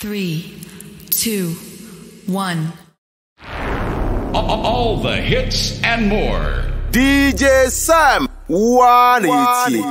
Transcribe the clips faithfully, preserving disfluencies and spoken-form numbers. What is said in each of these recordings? Three, two, one. All the hits and more. D J Sam, one eighty.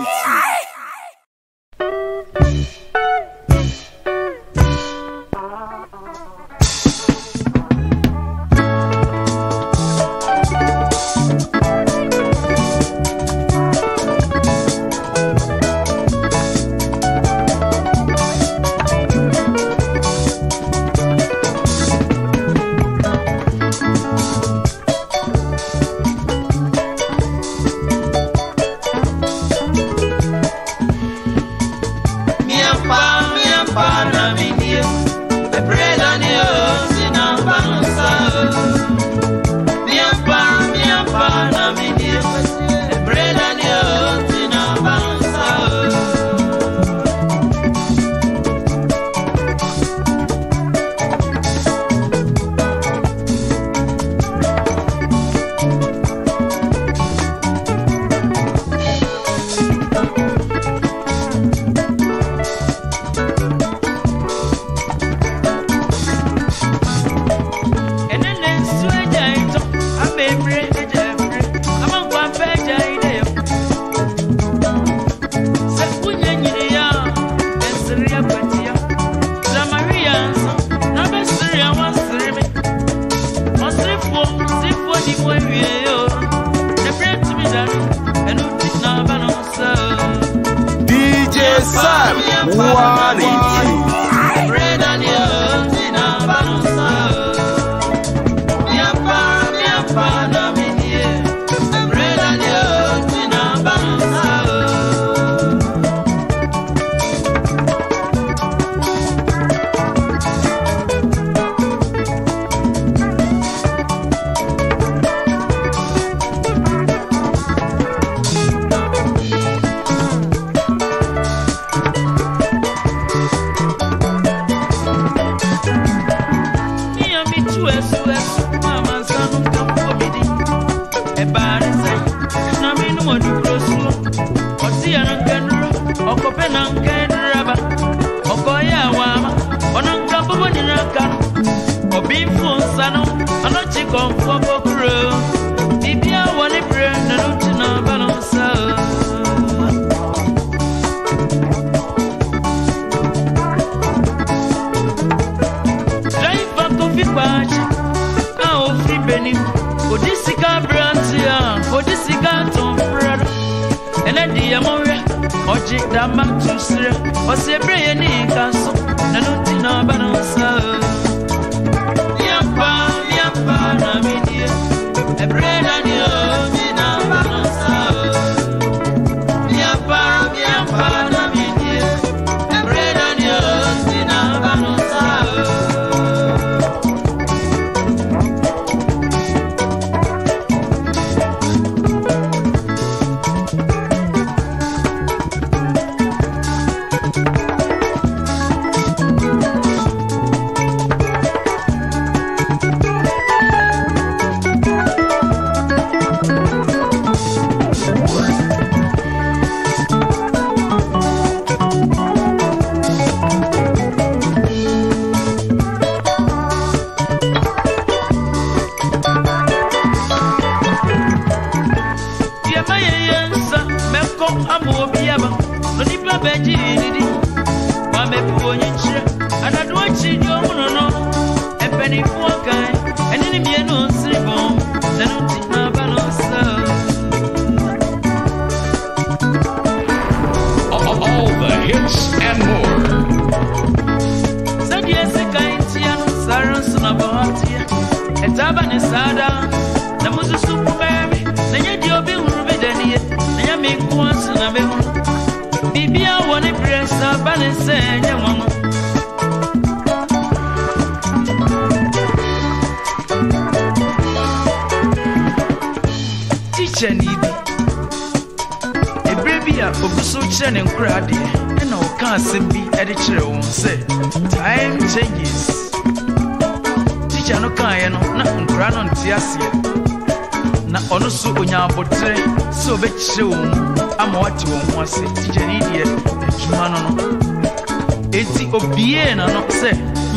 It's a bien, I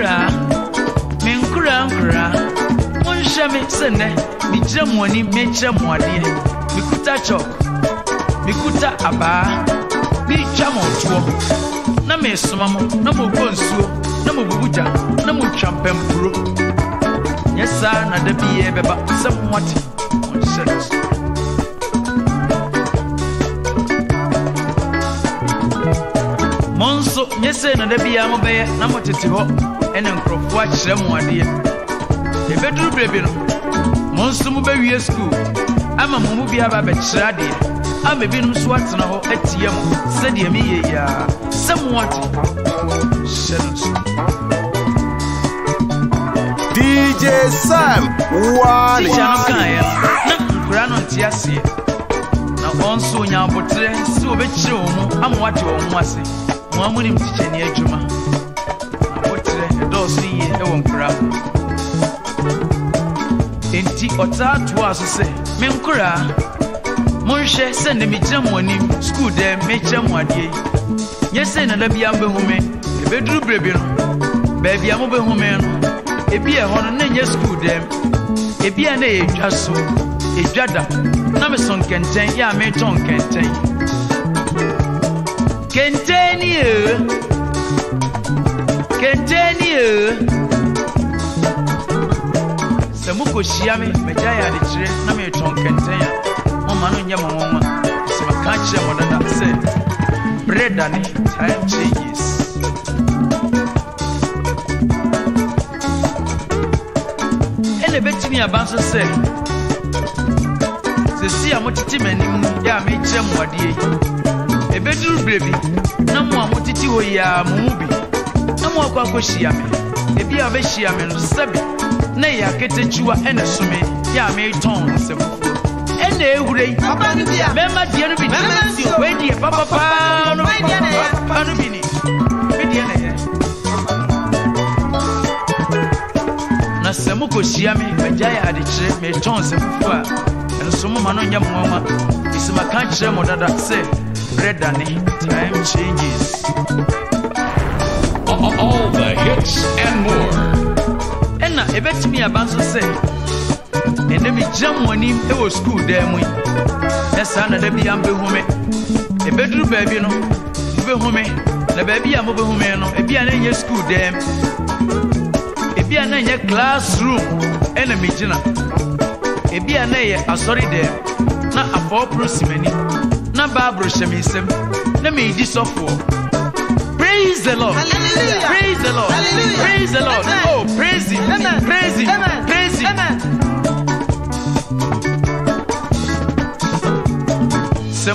Minkura, Minkura, Minkura, one shaman, Sene, Mijamoni, Mijamoni, Mikuta Chok, Mikuta Aba, Mijamon, Name Sumamo, Namu Bonsu, Namu Buja, Namu Champion Pro. Yes, sir, and the B A B, but somewhat on service. Monso, yes, and the Biamo Bay, Namotito, and Uncle Watch them one year. The bedroom baby, Monso Muberia School. I'm a Mubia Babetradi. I'm a Binum Swatano, Etiam, Sedia Mia, somewhat. D J Sam, one giant Granon Tiasi. Now, Monso, now, but so much, I'm what you want. I'm going to teach you a job. I'm going to do something. I'm going to teach you a job. I'm going to send me to my school. I'm going to send me to my bedroom. Baby, I'm going to be a home. I'm school. I'm going to be a school. I'm going to be a Continue, continue. Samuko shiame mejaya lichire na me ton continue. Mama no nyama mama. Sema kanchi ya modana se. Breda ni time changes. Ele betini abanso se. Sisi amotiti menimu ya meche mwadie. A bedroom baby, no more mutiti or ya mubi, no more quacoshiame, a beer veshiame, sebi, nay, I get a chua and a summit, ya may tons. And they would be a papa pound, pound of mini, Mediana. Nasamuko shiame, my jaya had a chip, made tons of fire, and some manonia mama is my country, mother said. Red and time changes. All, all the hits and more. And now, I bet me about to say, and then we jump on him, it was school, damn we. That's another baby, I'm home. A bedroom baby, no, be home. The baby, I'm over home, no, if you're in your school, damn. If you're in your classroom, and a midget, if you're in your, sorry, damn. Not a four prosimony. Barbara Shemisem, let me this off for. Praise the Lord, hallelujah. Praise the Lord, hallelujah. Praise the Lord. Amen. Oh, praise Him, Amen. Praise Him, Amen. Praise Him.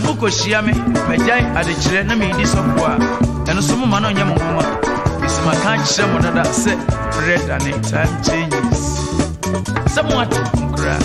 Semuko shiame, my jai at the children, let me this off for. And some man on Yamama is my catch, someone that said, bread and it time changes. Somewhat grab.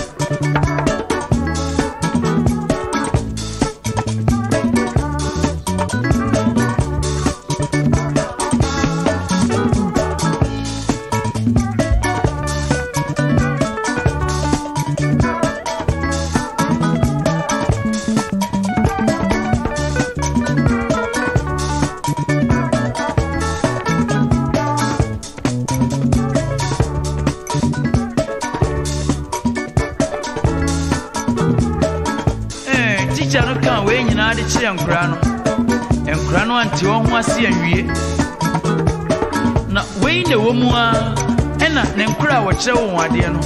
Na we ne womua ena ne nkura wo kire wo ade no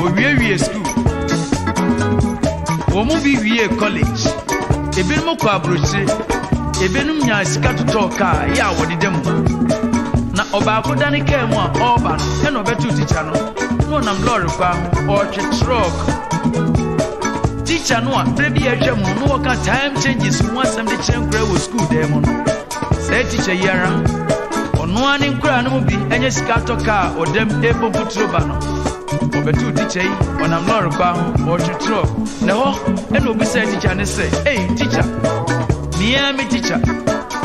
wo wie wie school wo mu bi wie college ebenum ko abroche ebenum nya sika toto ka ya wo dedem na oba akoda ne ka mu a oba no ena obetu teacher no no na lorry kwa o che truck teacher no a bebi ahwe mu no wo ka time changes mu asem de kire nkura wo school dem no. Teacher Yara, on one in Gran will be any scatter car or them able put Robano. Over two teacher, when I'm not about or to throw. No, and will be said, teacher, and say, hey, teacher, me and me teacher,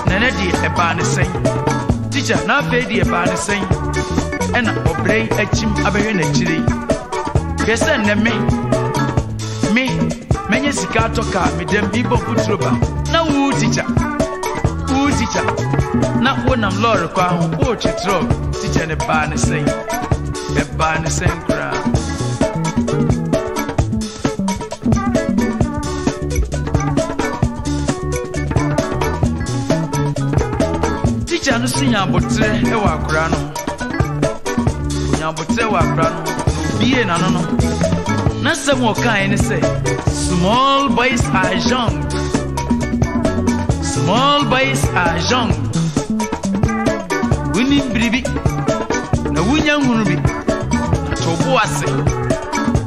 Nanadi a banner saying, teacher, now baby a banner saying, and I'll play a chim aberrant a chili. Yes, and me, me, many scatter car with them people put Robano. Now, teacher. Teacher, not when I'm Laura, who bought your truck. kitchen and barn is saying, a barn is saying crap. Teacher, no see your botte, a wakrano. Your botte wakrano, be an anonym. Not some more kind of say, small boys are young. Small boys are young. We need brevi. Na we young unubi. Na tobo ase.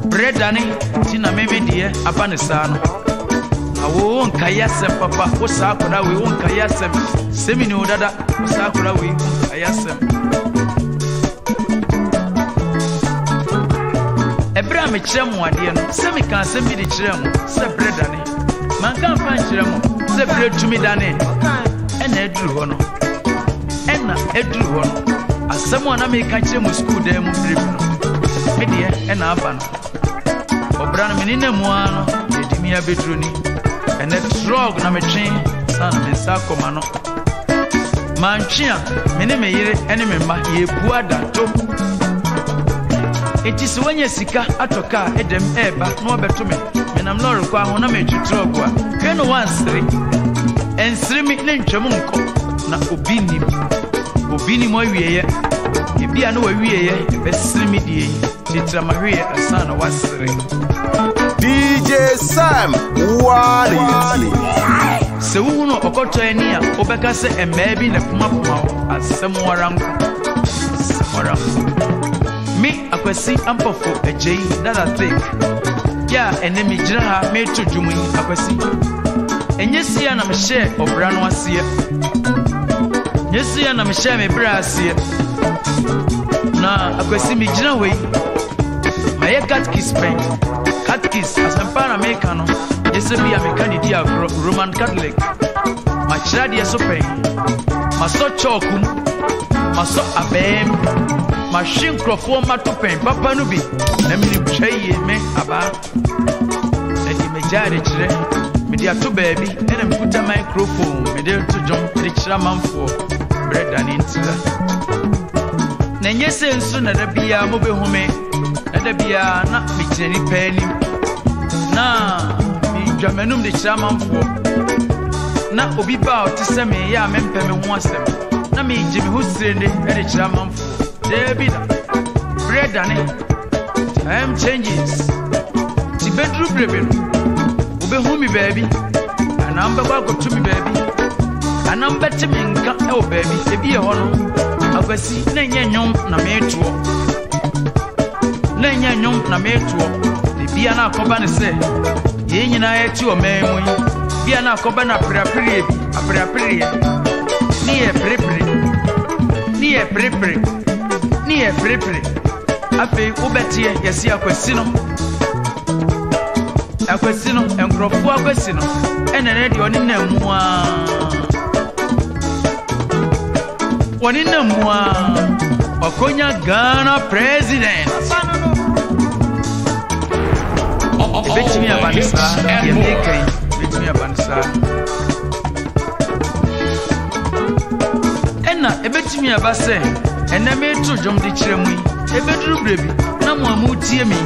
Bread ane. Tina meme diye abane sano. Na wo on kayase papa. Osa akura we on kayase. Semi ni odada. Osa akura we on kayase. Ebra me chiremu adiye. Semi kan semi di chiremu. Se bread ane. Man kan fan chiremu. The bread to me, Danny, and I drew on, and I drew on. As someone I may catch him with school, they move driven. Media and Alban. O'Brien, Menina, one, the Dimia Bedruni, and that strong number chain, son and Sacomano. Manchia, Meneme, enemy, Mahie, Buada, Tom. It is when you see car at a car, Edem Eba, more better to me. I'm not required on a major trouble. Can one string and stream it in Chamunko? Now, Obini, Obini, my way, if you are no way, best stream it in Titra Maria, a son of one string. D J Sam, what is so? No, Ocotonia, Obacasa, and maybe the Pumapuma, as somewhere around. Me, I could see Ampo for a J that I think. Yeah, and then me jaha made to do me a pussy. And yes, and I'm a share of brown ones here. Yes, and I'm a share me brass here. Now, I could see me away. My cat kiss paint. Cat kiss as a Panamerican. Yes, I be a mechanic Roman Catholic. My child is a pain. My so chokum. My so abem. Machine crop ma to pain, Papa Nubi. Let me pray, me about. Let me jarry chile. Me dear two baby, and I put a microphone. Me dear to jump, rich man for bread and insular. Nay, yes, and soon at the beer mobile home. At the beer, not with any penny. Nah, me Germanum the chairman for. Now, Obi Bow to send me, yeah, men payment once them. Now, me Jimmy Hussein, the chairman for. Bread and time changes. The bedroom living. Ube home, baby. And I'm welcome to me, baby. And I'm better men can't help, baby. They be a honor. I will see Nanya Yom Nametro. Nanya Yom Nametro. The Biana Cobana say, Yen and I to a man. Biana Cobana Prepare, a prepare. Near Prepare. Near Prepare. Near Prepare, I pay Ubetia, yes, a questionum, a questionum, and crop for a questionum, and a radio in them one. One in them one, Okonya Ghana president. Bitch me a bansa, and they came. Bitch me a bansa. And now, a bitch me a basse. And I made two jump the chimney, a bedroom baby. No more mood, dear me.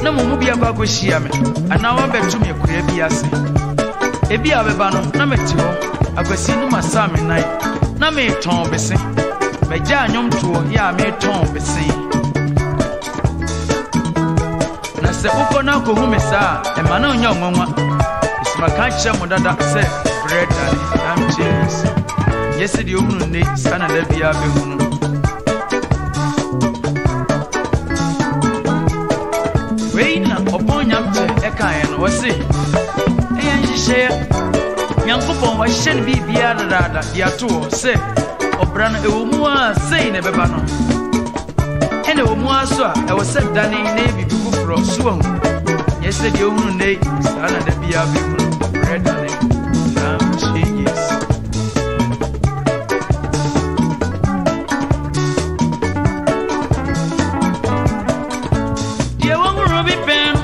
No more movie about Goshiam. And now I bet to me a crebias. A be a banner, number two. I was seeing my Sam at night. No me Tom Bessie. But Jan Yom to ya me Tom Bessie. And I said, Uko now go home, sir. And my own young woman is my catcher, mother that said, bread and I'm James. Yesterday, you will need San and Levia Behuno. Ekayan was it? And she said, Young Pupon was shed be the other rather, Yato, say, O'Brien, a woman, say, never banner. And a woman saw, I was set down in Navy to go from Swan. Yesterday, the only day, Sana de Bia, bread and lamb changes. Dear one, Ruby Pen.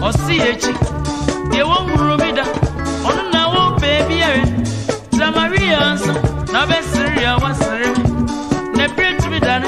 Or see it, they won't ruby that on now, baby. Samaria, now, best, I was ready. Never to be done.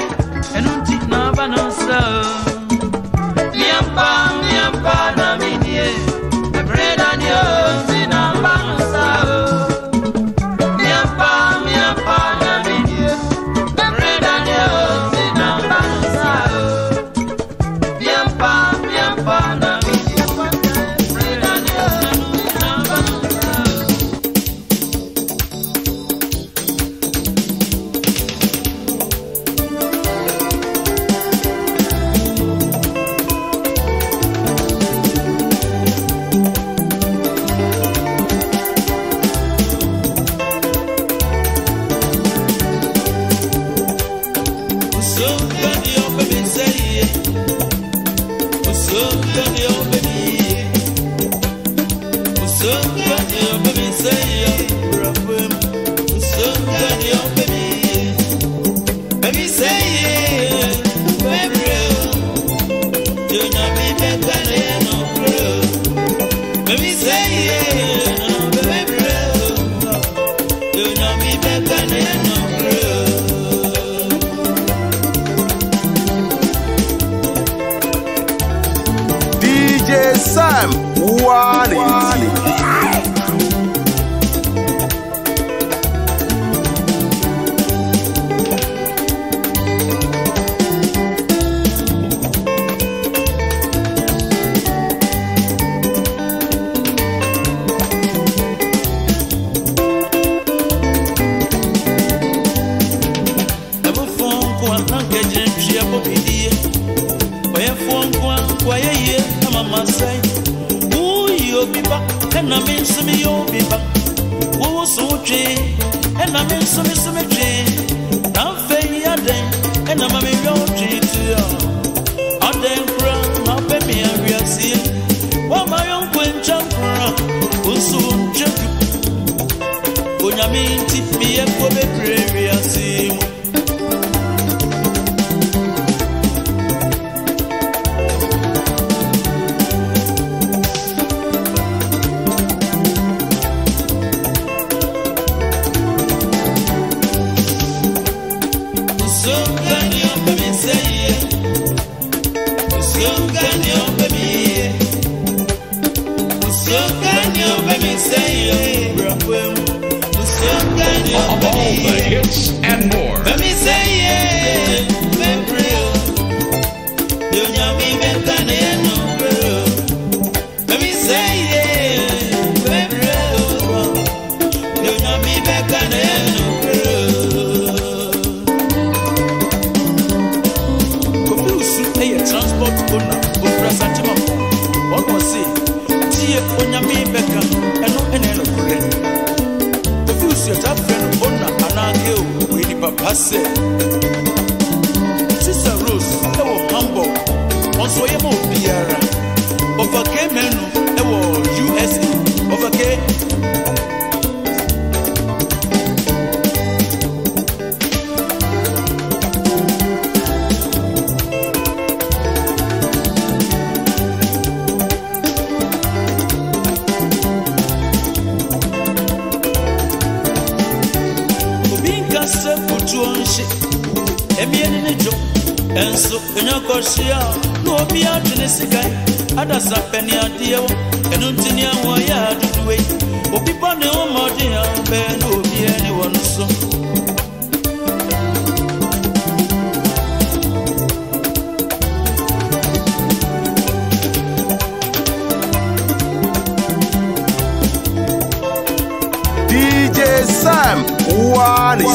D J Sam, one it.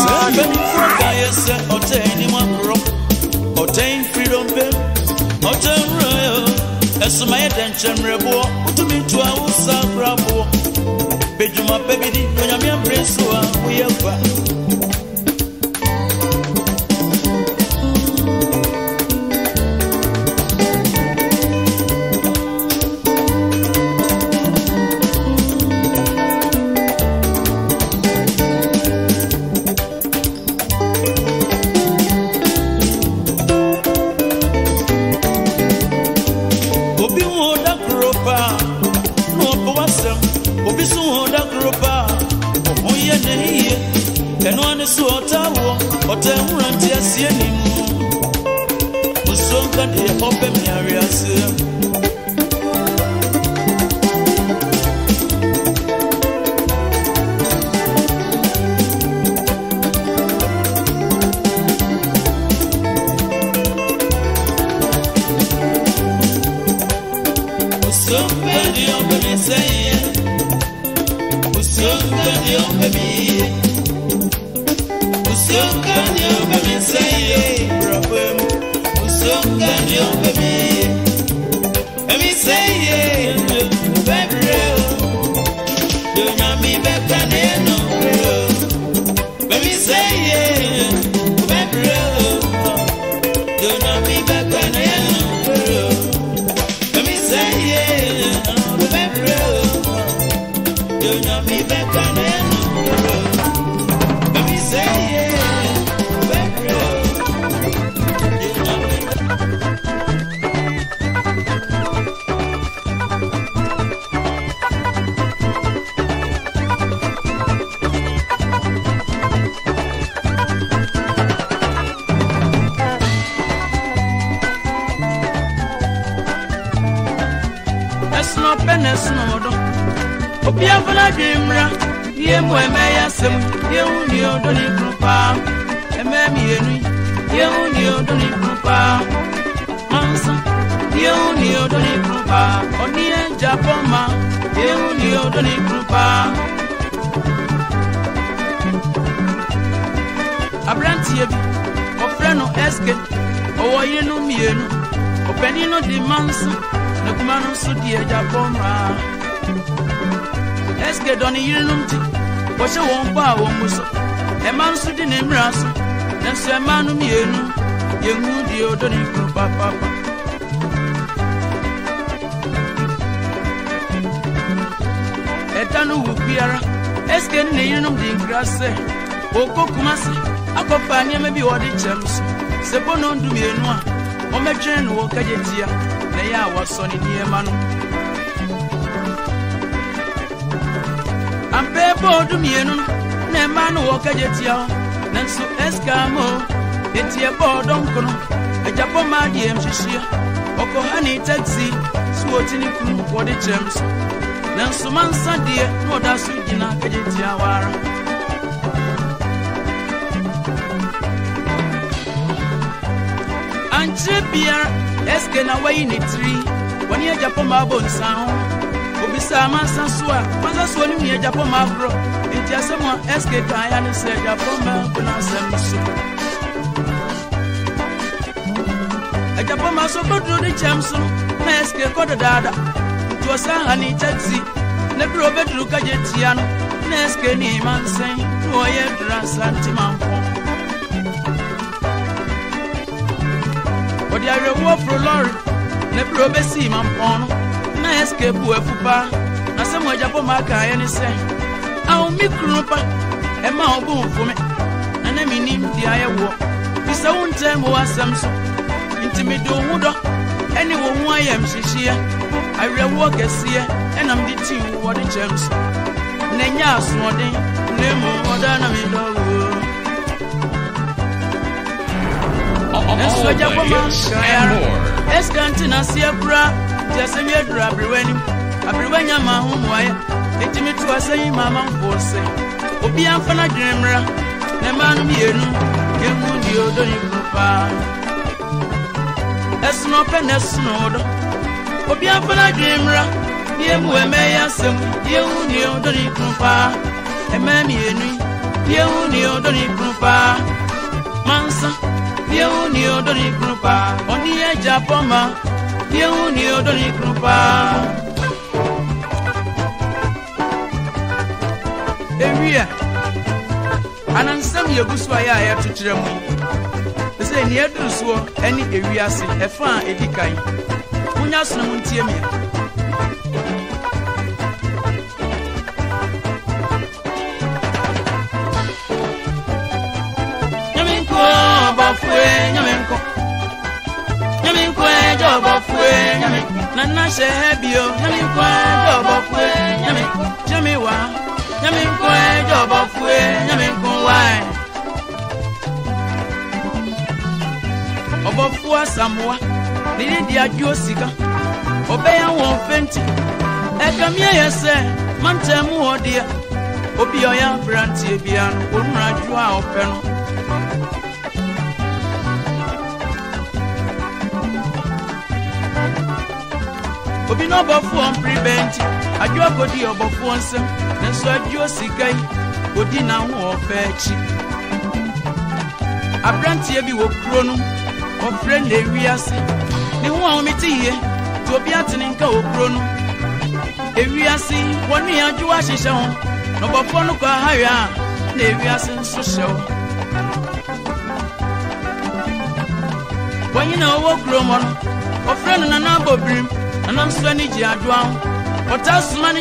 Ota sumani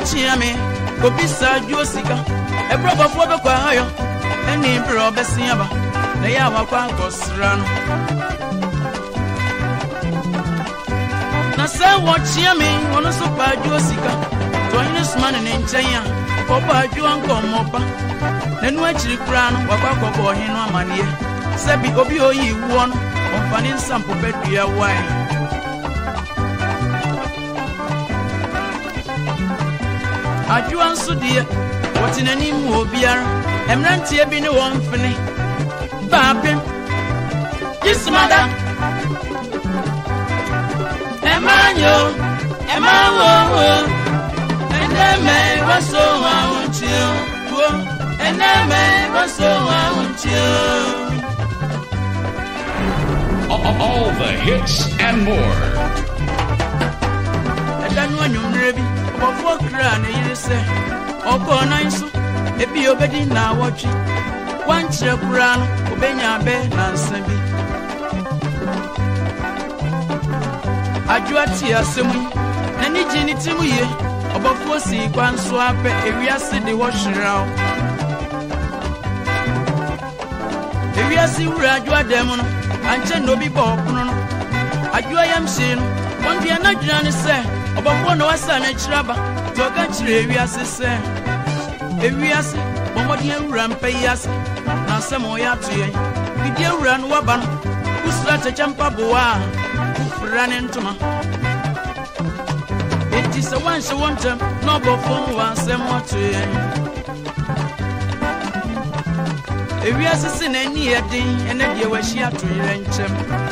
chiame, Kobisa Josika, a proper for the Quayo, and the Emperor of the Siaba, the Yawakos run. Nasa watch Yamin, one of Super Josika, Twainus Man in China, Papa Juanco Mopa, then Wachri Crown, Wapako Bohino Mania, Sabi Obio, you won, or Fanning Sample Bedia wine. I do answer, dear. What in any movie are? I'm not here being one funny. Babin, yes, mother. Emmanuel, Emmanuel, and I may was so I want you. And I may was so I want you. All the hits and more. One you maybe about four grand a say, or born nice, a be obedient now watching. One chap ran, Obenya Ben and Sammy. I do a tear semi, and it's in it to you about four sea, one swap, if we are sitting the washing round. If we are seeing graduate demon, and ten no be born. I do I am seeing one be another and say. About one was an ex rubber, talk at three, we are the same. If we are sick, one more young ram pay us. Now some way up to you. We deal run wabam, who starts a jumper boa, who ran into me. It is a one she wants them, no go for one, some more to you. If we are sin any day, and if you wish you had to rent them.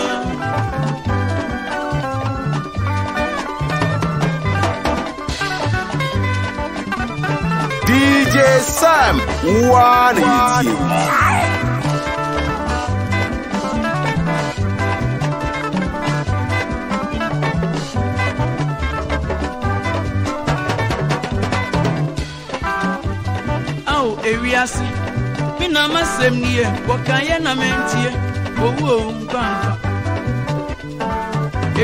D J Sam, what is you? Oh, Ariasi, me na masem niye, wakaya na mentiye, owo mkanka.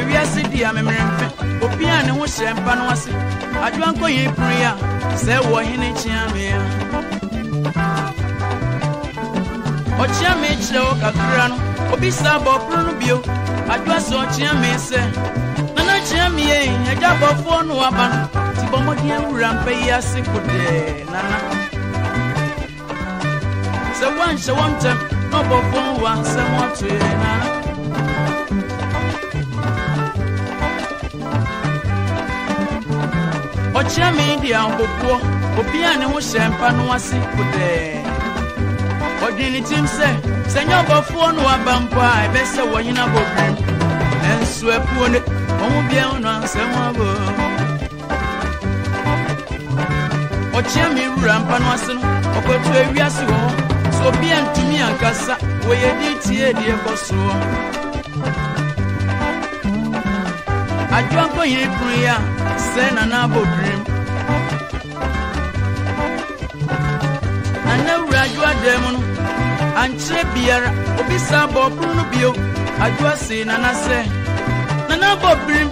Ariasi dia me mremfe, opia ne wo shempa no ase, adwanko ye prayer. Say what he needs me. What you make show a crown, or be some of you. I was what you may say. And I jam me a job of one woman. Tibomodia rampay a simple day. So once I want them, no before once I want to. Ochia media opo obi ane wo shempa no ase kudɛ odini tim sɛ sɛ nyɔbɔfoɔ no abampo a ɛbɛsɛ wɔ nyina bɔbrim ɛnso apuo ne ɔmo bia no ansɛm abo ochia me wura mpa no ase no ɔkɔtu awiase wɔ so obi antumi ankasa wɔyɛ di tie die kɔsoɔ adwanko yɛ kuria Sen and Abu Dream. And now, Rajua Demon and Chebier, Obisa Bob Brunobio, Adwasi, and I say, Nanabo Brim,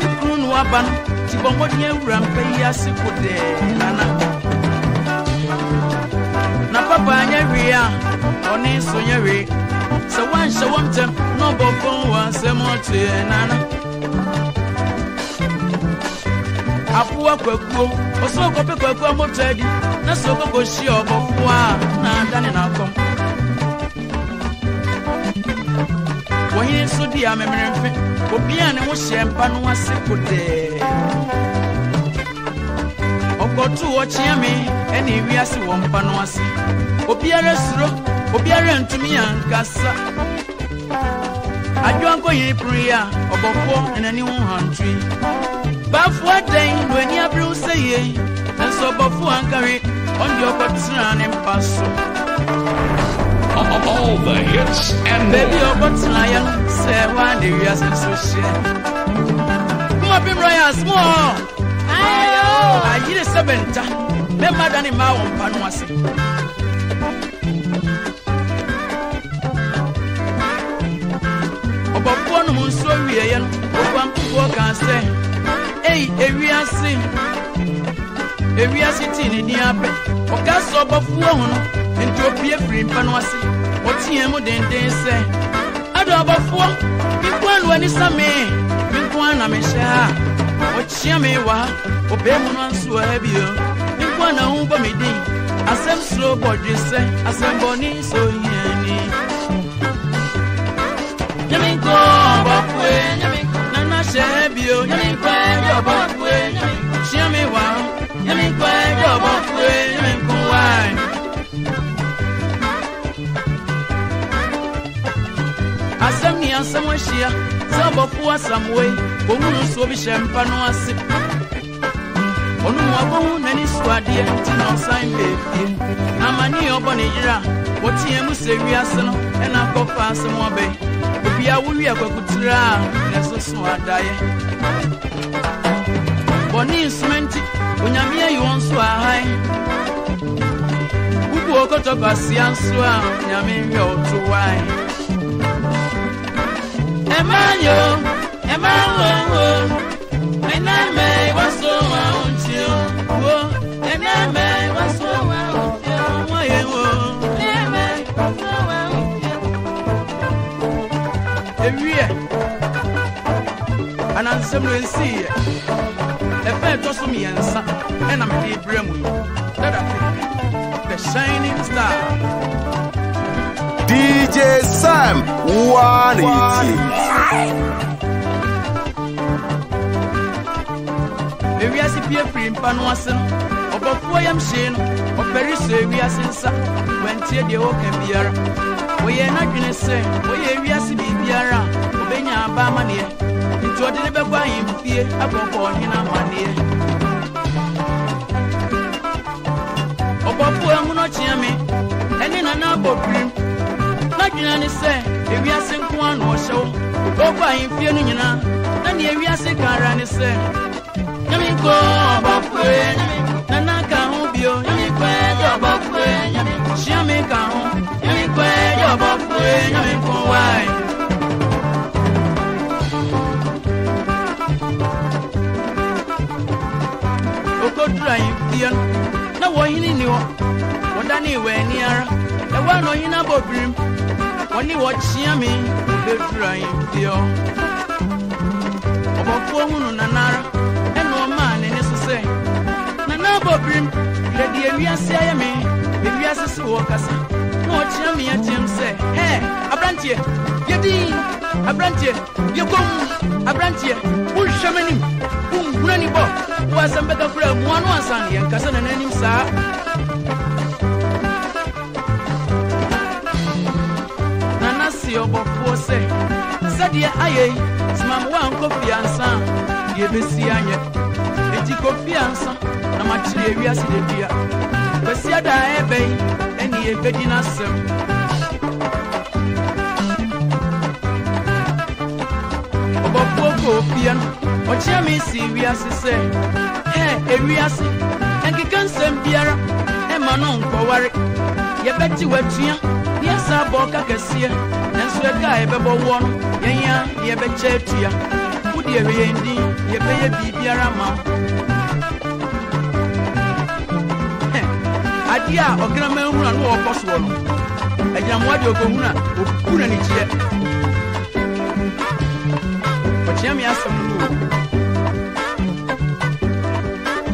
the Brun Waban, Tibomodia Rampaya Sikude, Nana Napapa Neria, Oni Sonyeri. So one shall want them, no Bob once a month, Nana. Apuwa kwekwo, oso kope kwekwo motedi, na soko koshi obofuwa, na ndane na kom. Wohine sudi ya memremfe, obiane mo shempa no ase kode. Okotu ochia me, eni wiase wo mpa no ase. Obiare suro, obiare ntumi ankasa. Adwanko yi priya, obofo enani wo hantwi. Bafwa deng when ya brew say and so bafwa and carry on your button and pass. all the hits and baby, you're going to lion. Say one day we are some sushi. Come up in Ryan, small. I hear seven. Never done in my own panwasi. About one moon, so we are one poor can say, hey, if we are seen, if we are sitting in the oven, or cast up of one. Into a peer free panwasi, what T M O then they say. I don't have a phone, if one when it's a man, if one I'm a shah, what Chiamewa, or Bemunan Sua have you, if one I won't be me, I send slow bodies, I send bonnie so yummy. Yamiko, Bakway, Yamiko, Nana Shabio, Yamiko, Bakway, Chiamewa, Yamiko, Bakway, Yamiko. Asam ni asam washia, sabo fu asam we, bomu so bi shempa no ase. Onu wa bomu nani swadi e ntino sign baby. Na mani obo ni jira, woti emu se wi ase no, e na kofa asam obe. Obi a wuri akwakutira, na so so adaye. Boni instrumenti, onyame ayi won so ahai. Ubu okoto kwasian so a, nyame hwe oto wai. Emmanuel, Emmanuel, my name was so out you. My name was so out you. My name was so out you. Every year, an ensemble in sea. A fair toss me and sun, and I'm a bremu. That I think, the shining star. D J Sam, one eighty. If we are seeing people in Panwasan, or before I'm seen, or very soon we are seeing some. When tear the oak and beer, we are not going to say, we are seeing beer, or being a barman here. It's what they never buy in fear, I won't call him a man here. Or before I'm not jamming, and then another cream. Nagina say, if we are sent one or so, go by in Fiona, and if we are sent Karani say, Yamiko, Bakway, Nanaka, Obio, Yamiko, Bakway, Yamika, Yamiko, Bakway, Yamiko, why? Oko drive, dear. No one in New York, or anywhere near, the one in a boardroom. Only watching me, the crying deal. About four moon and no man in his say. Nana Bobrim, the dear we are saying me, if we are so workers, watching me at him say, hey, a branch here, get in, a branch here, you come, a branch here, push shaman, boom, granny bob, was a better friend, one was on here, cousin and him, sir. Obo say sadia aye smam wan kofiansa ye besi anye eti kofiansa na machire wiase de bia besi ada ebe eni ebedi nasem obo kofian oche mi si wiase se eh ewiase enkikan sem biara e ma no nkoware ye beti watua yes aboka kese the guy, Babo one, Yaya, Yabachetia, who dear Yandy, Yabaya Bibiarama. Adia or Grammar Hunan or Boswell. A young Wadio Gomuna, who couldn't eat yet. But Yami has some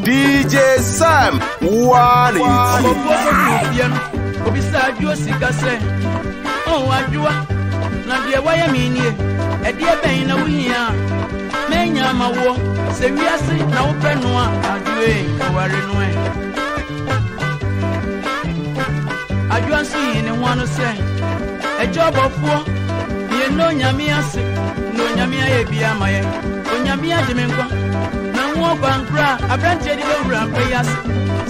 D J Sam, one is beside your cigar. Oh, I do. Na dia waya mini e dia ben na wuhia menya mawo se wiase na wo pe no a adwe kaware no e adwa si ni wanu se e jobo fuo ye no nyame ase no nyame aye bia maye onyame aje menko na wo bankra abrante di bewura pe yase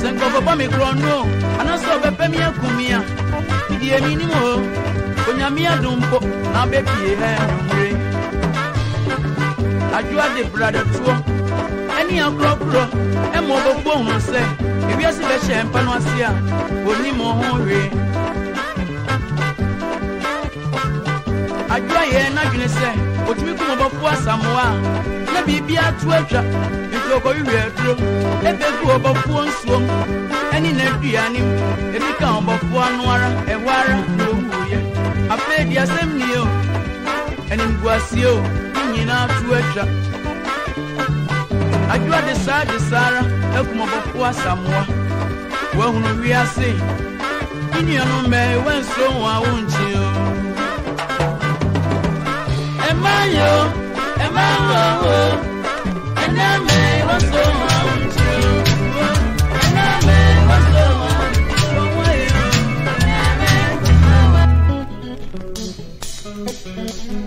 se nko baba mi kro no anaso be pe mi akumia Idie minimo Onyami adumpo na bepie henwe Ajua de brother tuo Eni akrokro emo gbogbo hun se Ewi asi be se npa no asia Onimo honwe Ajua ye na dwene se Otimi kumo bofu asamoa Na bibia tu atwa Ifoko wiwe atro Ebe ku bofu onsuom Eni neduani Emi kan bofu anuara ewara owuye Ape di asem ni o Eni mguasi o Nyina tu atwa Ajua de sa de sara Ekumo bofu asamoa Wehunu wiase Ini anu me wenso wa unji o Mayo, Emma, and I may was so long too. And I may was so long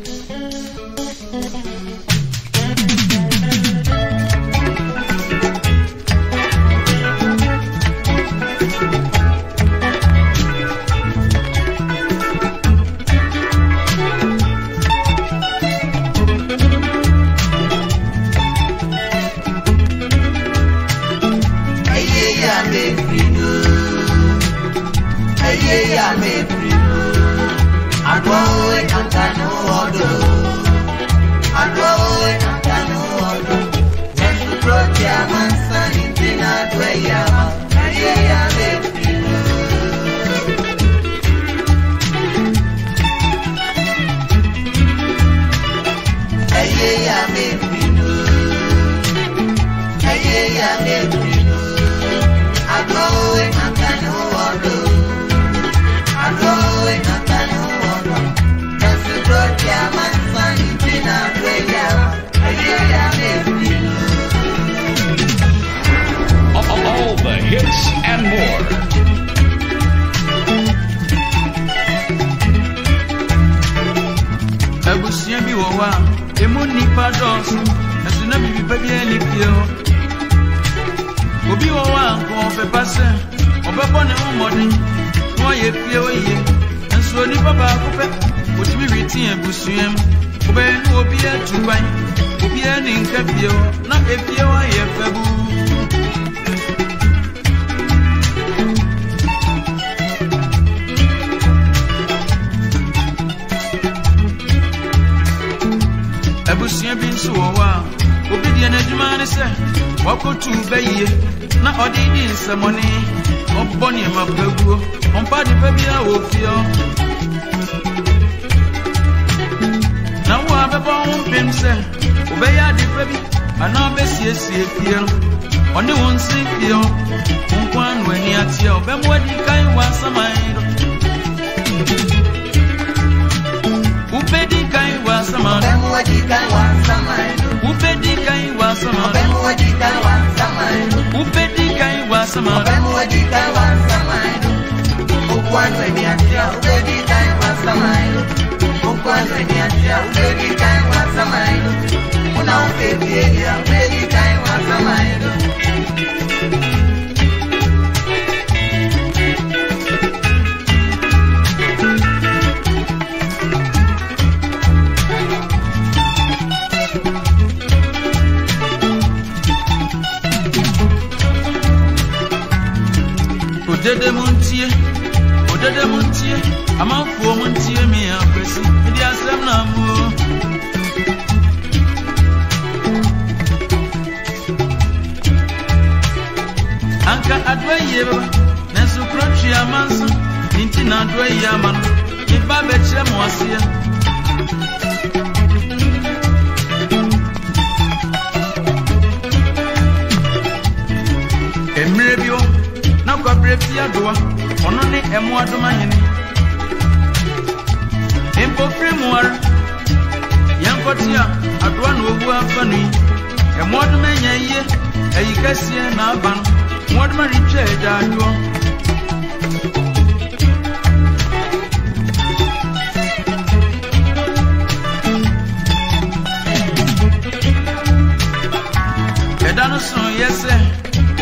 Yes, sir.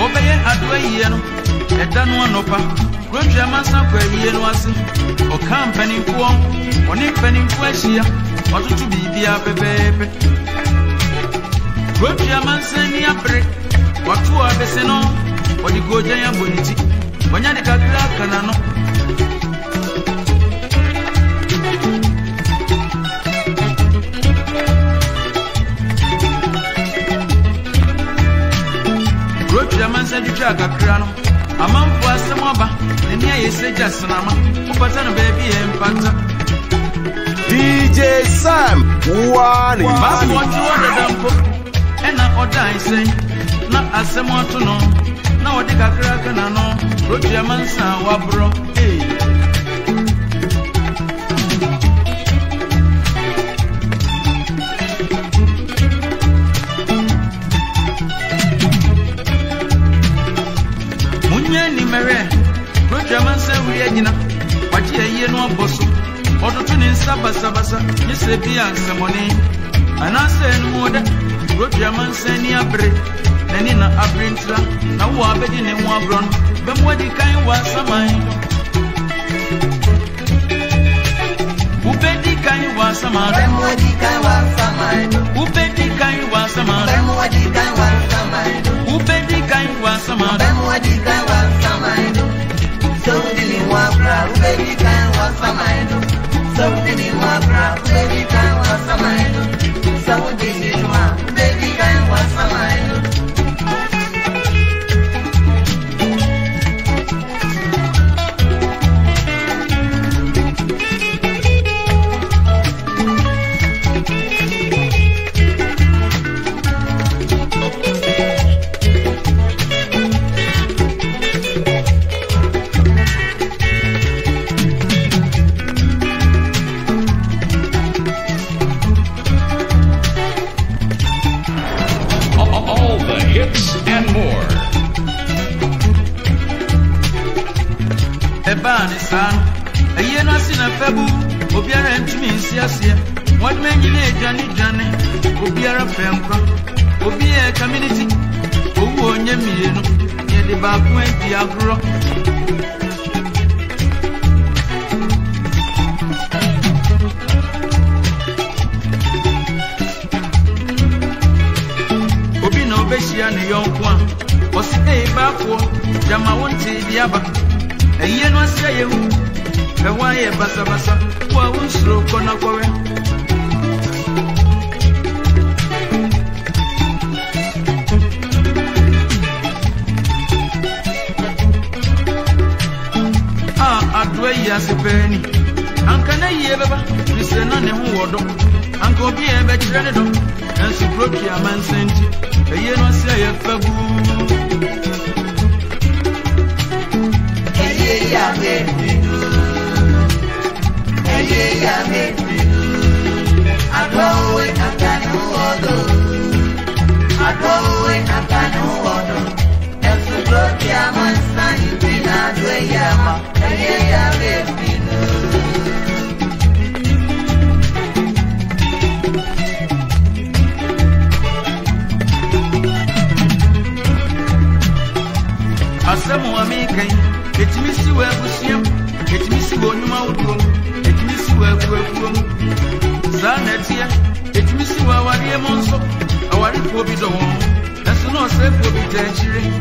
Obey, I do a year. Grumja Massacre, Ian Watson, or Company Form, or Nippany Quashia, or to be the Abbey Baby. Grumja Massania Brick, or two Abbesino, or the Goja Boniti, or Yanaka Canano. Jamansa juja kakrano amamfu asemoba nenia yeseja sanama upatana baby empata D J Sam wani babu watu wada dampo ena oda ise na asemoto no na wadi kakraka na no roju jamansa wabro hey Sabasa, Miss Lebian Samone, and I said, Moda, Rojaman Senia Brit, Nanina Abrintla, Nawabed in Wabron, but what the kind was a mine. Who petty kind was a man, and what the kind was a mine. Who petty kind was a man, and what the kind was a mine. Who petty kind was a man, and what the kind was a mine. So the Wabra, who petty kind was a mine. Something in my crowd, baby, can't was a mine. Something in my, baby, can't was a mine. What man you need, Johnny Johnny? Obiara Femcro, Obia community, Owo Nyamieno, Yedibabu and Diagro. Obino Beshia, the young one, was a day before Jamawante Diaba, a Yeno Sayu. The wire basa basa, wa unsro kona kowe. Ah, adwe ya sepeni. Ankana yebeba, misena ne huodo. Anko bi ebe chire do. Ensu broki amansenti. Eye no se yefabu. Eye ya me. I make me I go away, I can't do other. I go away, I can't do other. If you go to your man's man, you be not where you are. Hey, I make me know. As someone make it, it means you have to see him. It means you won't know. Zanetia, it means you are a monster. Our report is the one that's not safe for the tension.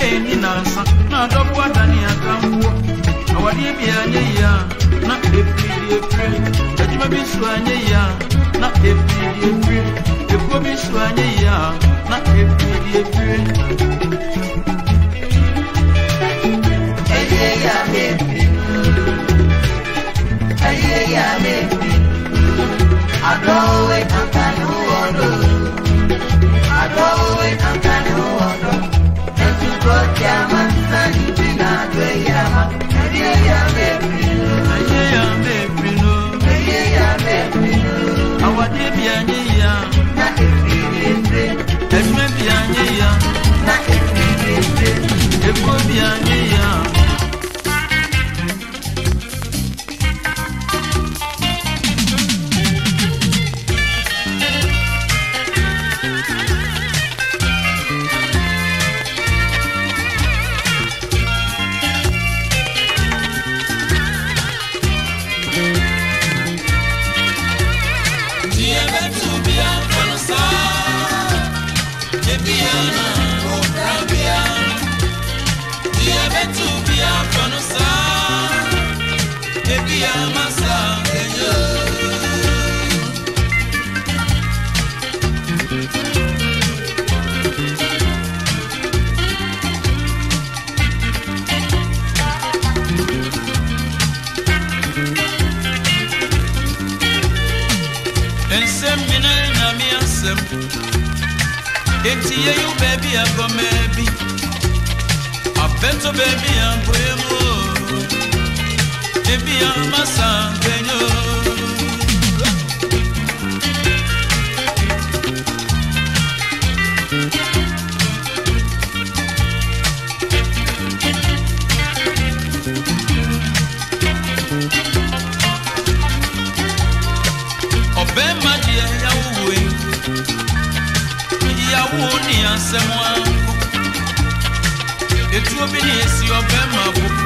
Any answer, not of what I can do. Our dear Biania, not if you pray, that you may be Swania, not if you pray, you could be Swania, not if you pray. I go away, I can't hold on. I go away, I can't hold on. And you brought your man, son, you bring out your man. And you are baby, and you are baby, and you are baby. I want to be a year, not if you didn't drink. Let me be a year, not if you didn't drink. see you, baby, I go maybe. I bet you, baby, I'm brave. Baby, I'm a sanguine.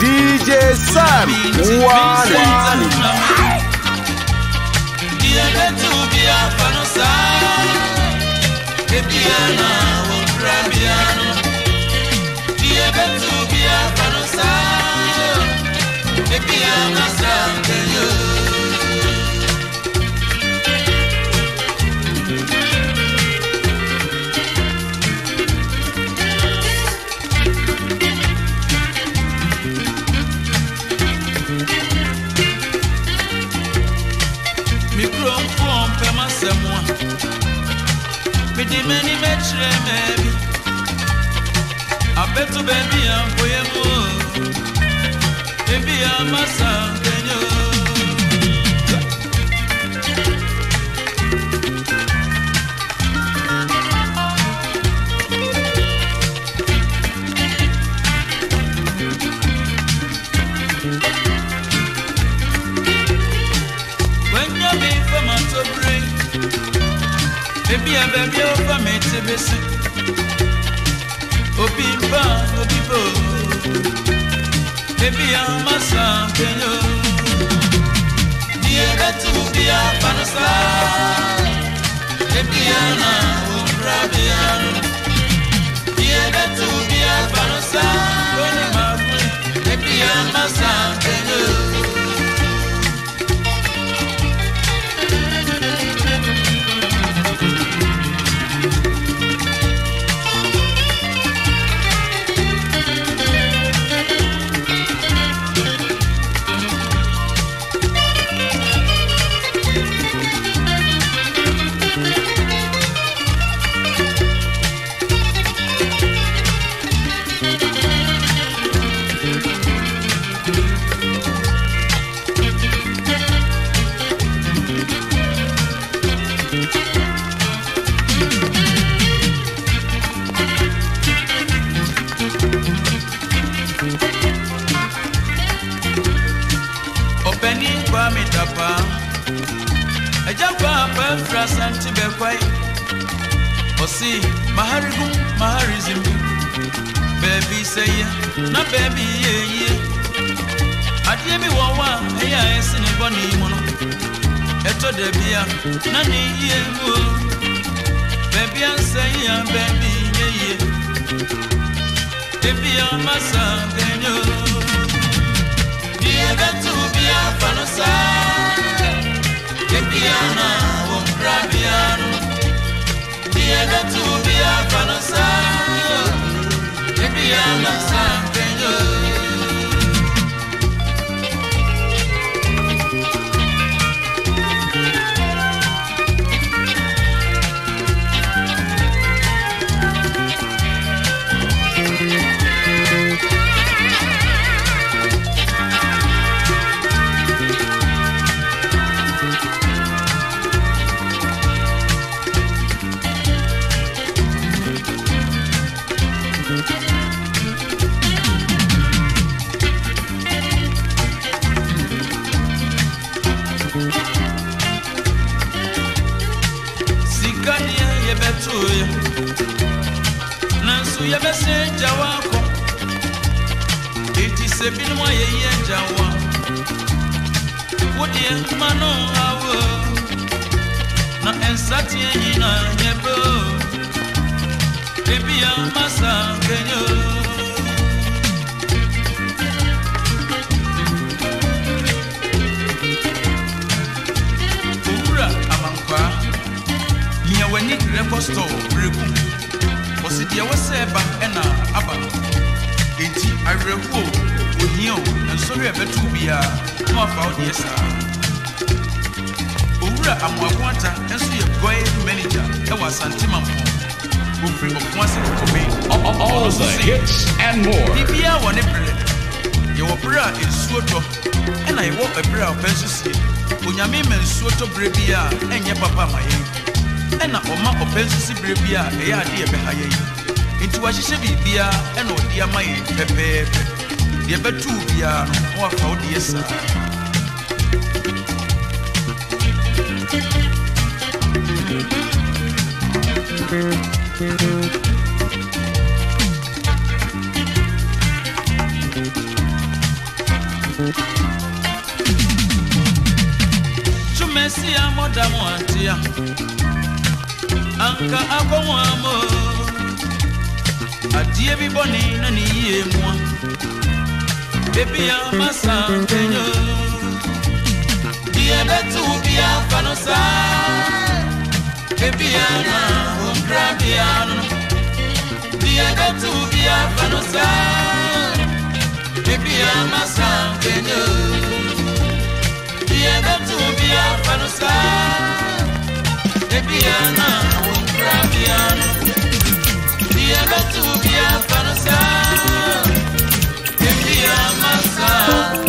D J Sam, one and many match, baby. I bet you, baby, I'm for you. Baby, I'm a son, can you? When you're being from a to bring, baby, I'm baby. Obimba, obibo, baby, I'm a something. Dear, that to be a panasai, baby, I'm a rabian. Dear, that to be a panasai, baby, I'm a something. Manager, I was Santiman. will bring up once it to me. All the hits and more. If you are one bread, your bread is soto, and I walk a bread of pencil. When your meme is soto brebia, and your papa my and a map of pencil brebia, a idea behind you. Into what she said, beer, and oh dear, my pepe, the betu beer, or for dear sir. Tumesia moda mwantia anka akwa mwamo adie biboni na niye mwa baby amasa tenyo die betu bia fanosa baby ana Grabiano, dia betu dia fanosa, dia masa tenyo, dia betu dia fanosa, dia na Grabiano, dia betu dia fanosa, dia masa.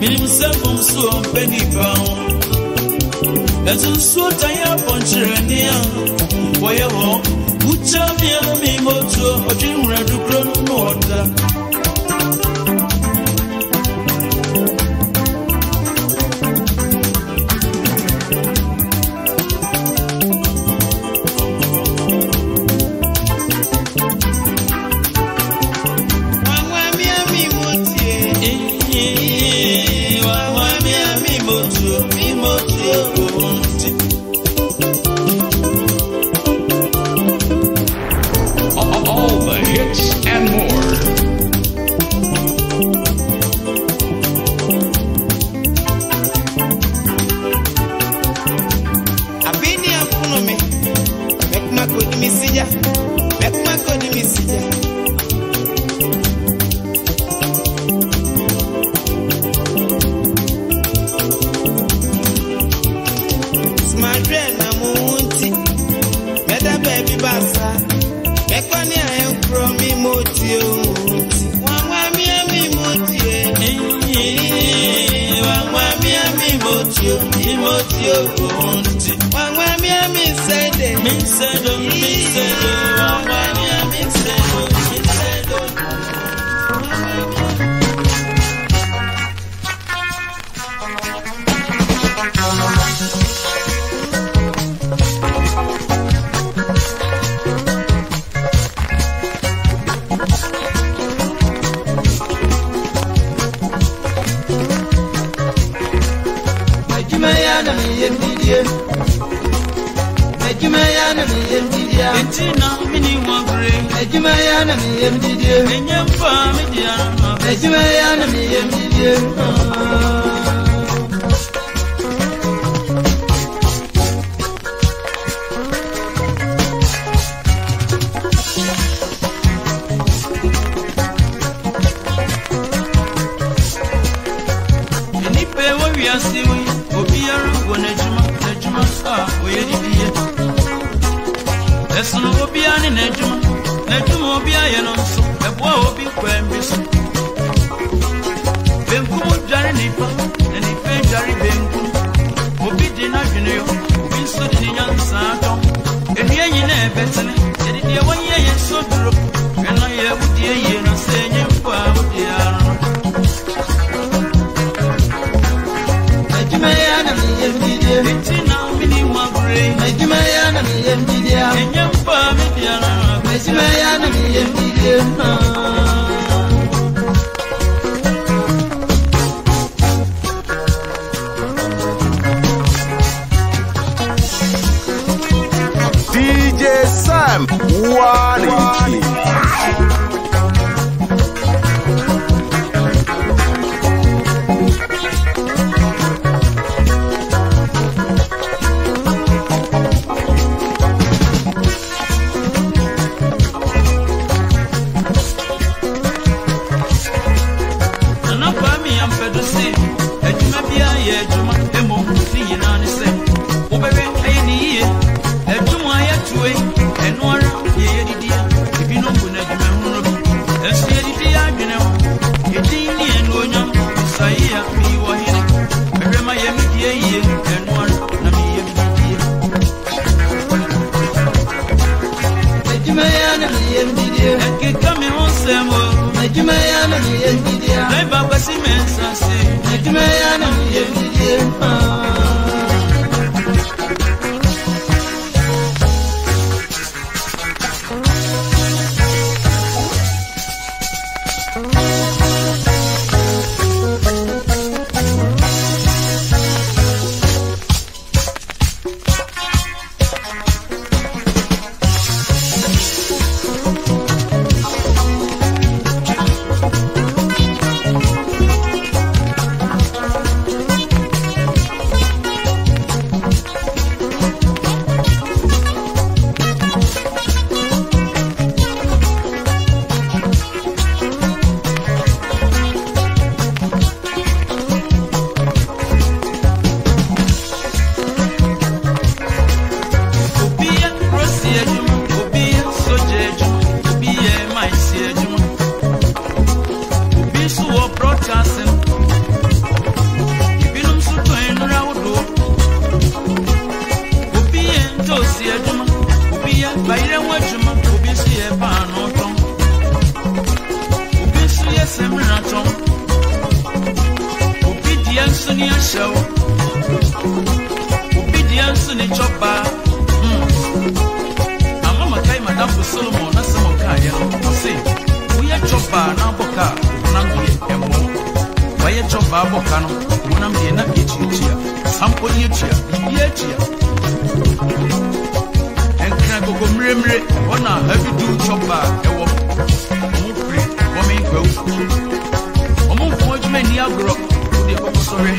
Minimum seven so many pounds. Ezu suota ya ponchire ndia Mwoye ho Uchami ya mimoto Ojimre dukro nuota D J Sam, one. Baile wajuma kubisi e panoton Kubisi e seminaton Kubidiansu ni ashaw Kubidiansu ni choba Amama kai madafu solomo nasa mokaya Kose, uye choba na boka Unanguye emo Baile choba bokano Unambie na ichi ichia Sampo ichia, ichia Gomremre, on a heavy do chopper, a walk, Mopri, Woman Grove. A more point many a grog, the Oxore,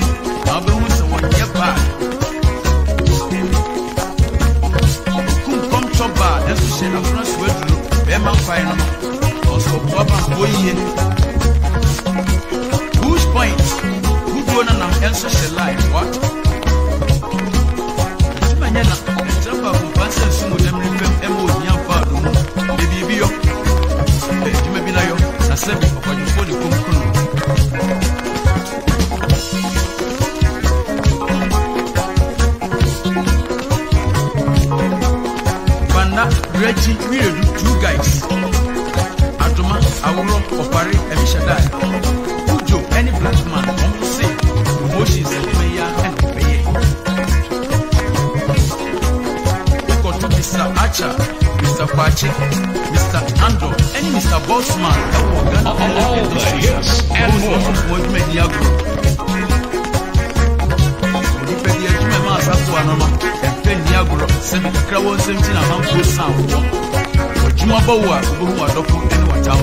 Abelus, and one year back. Could come chopper, and to send a France with Emma Final, also Papa Boyen. Whose point? Who do an answer the life? What? Some of them remember Emily and Father, maybe you may be like a seven of what you call the conclusion. But not Reggie, we are two guys. Atoma, I will rock of Paris and Shaddai. Who do any black man want to say? Emotions and Maya and Mister Archer, Mister Pache, Mister Andrew, and Mister Bossman. All, all the hits and more. What made you go? You paid your two members up to Anama, and paid Niagara, seven crowns, seventeen among two sound. But you are Boa, who are Doku and Watam.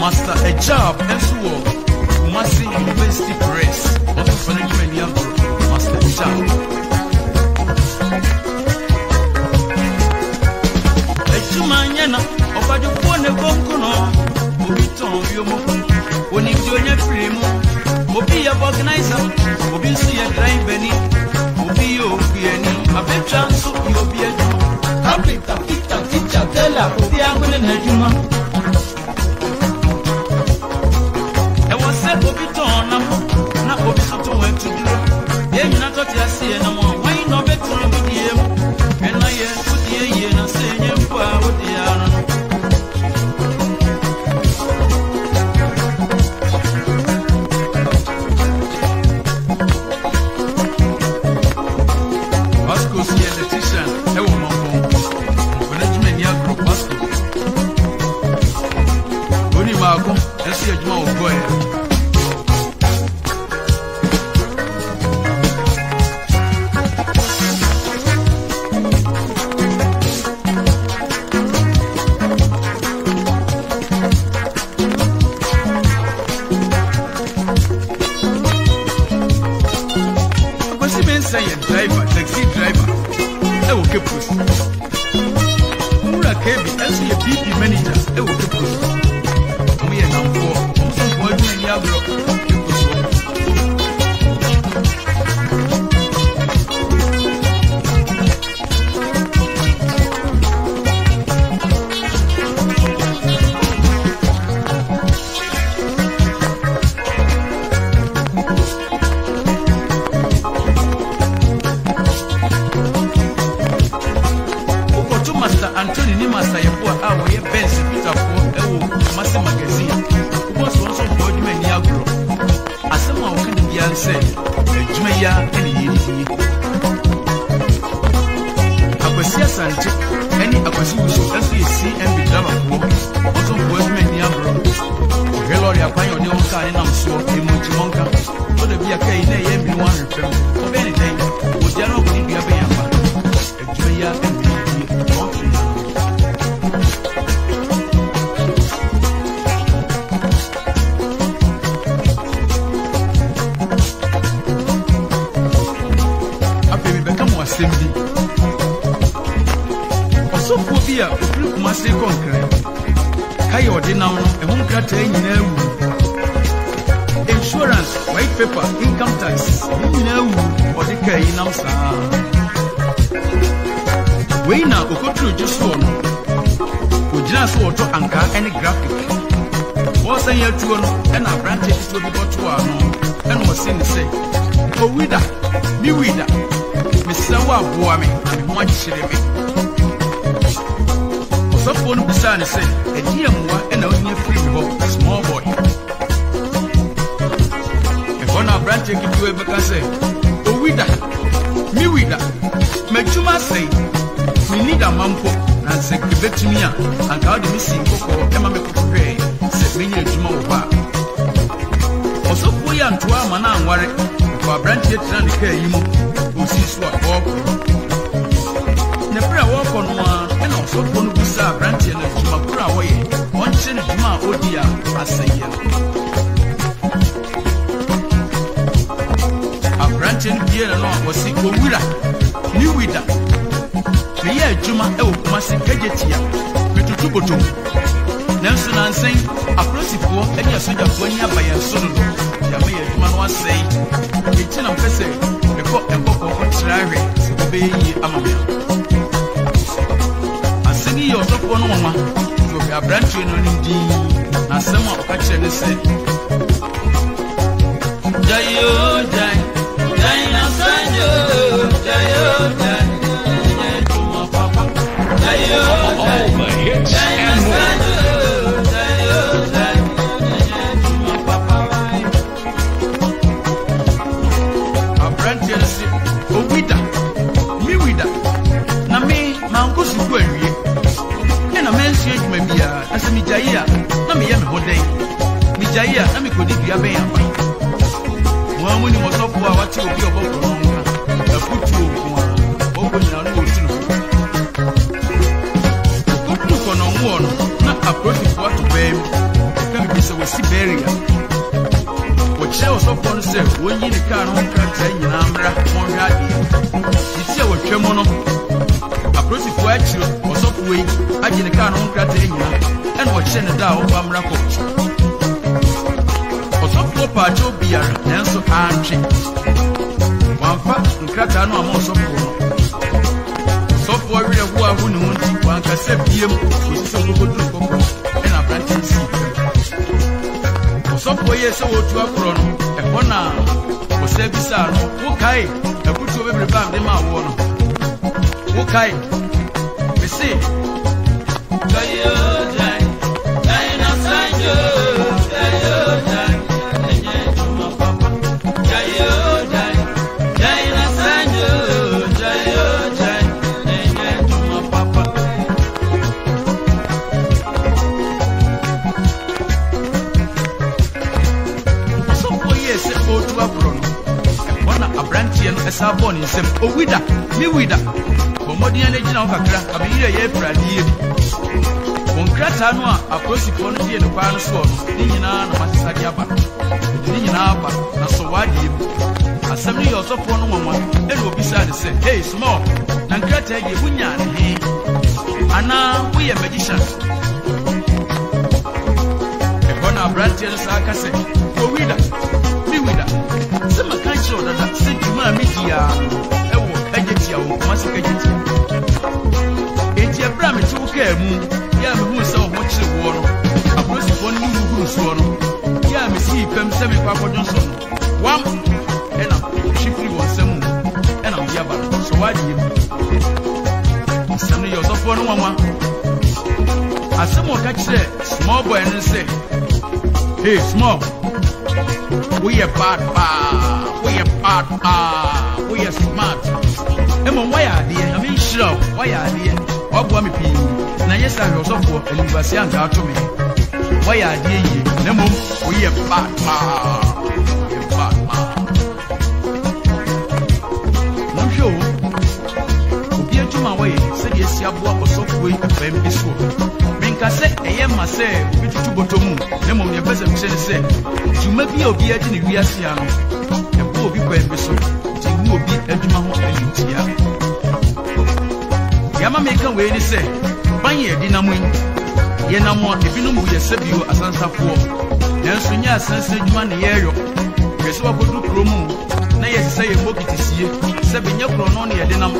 Master a job and so Master University Press, also from the Kenya Group, Master Chao. Echumanyana, oba de pone bonkuno, obiton yomo, oni jonya primo, obi ya organizer, obi si ya grind beni, obi yo bieni, abe chance obi ya. Kapita pita ticha tela, obi angune na juma. Graphic was a year to an apprentice to be got to our own and was sin say, oh, wither, me wither, Miss Sawa Boami, and one shilling. So for the sun say, a dear more and only a free boat, a small boy. If one of branch you ever can say, oh, wither, me wither, make you must say, we need a mampo, and say, give it to me, and God is missing, or Emma McCray, said, me tomorrow. So we are to our man and worry for branches and the care you who sees what walk. Never walk on one and also one who saw branches and my poor way. One chin is my old dear, I say. A branch in here along was sick for Wida, New Wida. The year Juma Elk must get it here. Petutubotum. Nelson and saying, a principal, and your son of Bonia by a son of the mayor, man was saying, the chin of Pesce, the court and book of Trary, to be a man. A singing your top one woman, to be a branch in indeed, and someone catching the same. Jayo, Jay, Jay, Sanyo, Jayo, Jay, Jayo, Jay, Jayo, Jay, Let me go to the other one. One woman was up for what you will be about the long run. A good two, open and ocean. Good look on one, not approaching what to pay. Let me be so Siberia. What shells up on self, when you can't home country in Amra, one radio. It's your Chemono. Approaching what you was up with, I didn't can't home country and what Senator of Amra coach. Pacho beer, Nelson and Chip. One fact, and Catano also. So for real, who are who one can say, P M, who is so good to go and a planting seed. So for years, so to a crown, and one now, for service, okay, I put you every time they might want. Okay, we see. Esa born in Sem Owida, me wida. Comodian agent of a crack, a year, a prayer. One cratanoa, a prosy quantity in the final score, Nina, Masadiaba, Nina, Nasawadi, a seventy or so for no one, and will be sad to say, hey, small, and crater, you win, and now we are magicians. A corner branch in Sarkase, Owida, me wida. Some kind show that I said to my media. I will edit you once again. It's your brand, it's okay. Yam who's so much the war. I was one who's one. Yam is he, Pem Seven Papa Johnson. One and I'm chiefly one seven. And I'm Yaba. So why do you? Some of yours of one woman. As someone catch it, small boy and say, hey, small. We are bad, bad. We are bad, bad. We are smart. Emma, why are they? I mean, sure, why are they? What want me to be? Now, yes, I was up for an university and got to me. Why are they? Nemo, we are bad, bad. We are bad, bad. I'm sure. Be a two my way. Said, yes, you have one or so way to pay me this work. Cassette, I am myself, with two bottom, Lemon, your peasant said, you may be obedient in Viasiano, and poor people, and you will be a Juma and Tia. Yama make a way, they say, buy a dinner wing. Yenamon, if you know who you serve you as answer for, then soon you are sent one year. You saw a good look, Romo, now you say a book is here, seven year grown on your dinner.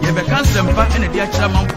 You have a cancer and a dear chairman for.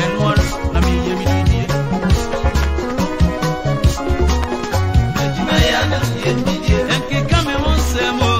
one, I mean, Jimmy dear. And can come and want some more.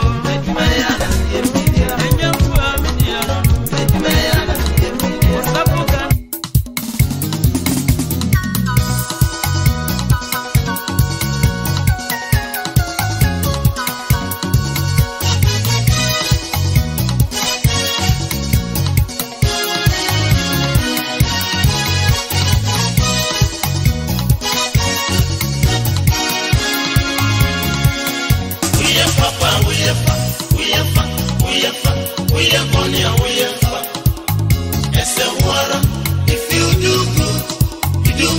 If you do good, you do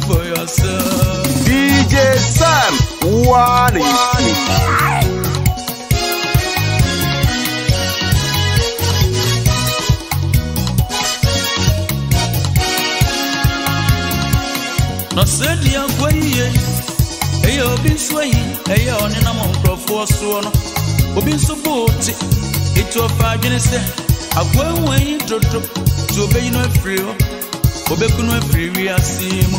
for yourself. D J Sam, what is it? No said the Aquay, they have been swaying, they are in a monk of four swan. Who've been so boaty, it was five minutes. Aquay, way to. So be no free, obe kuno free we are seeing.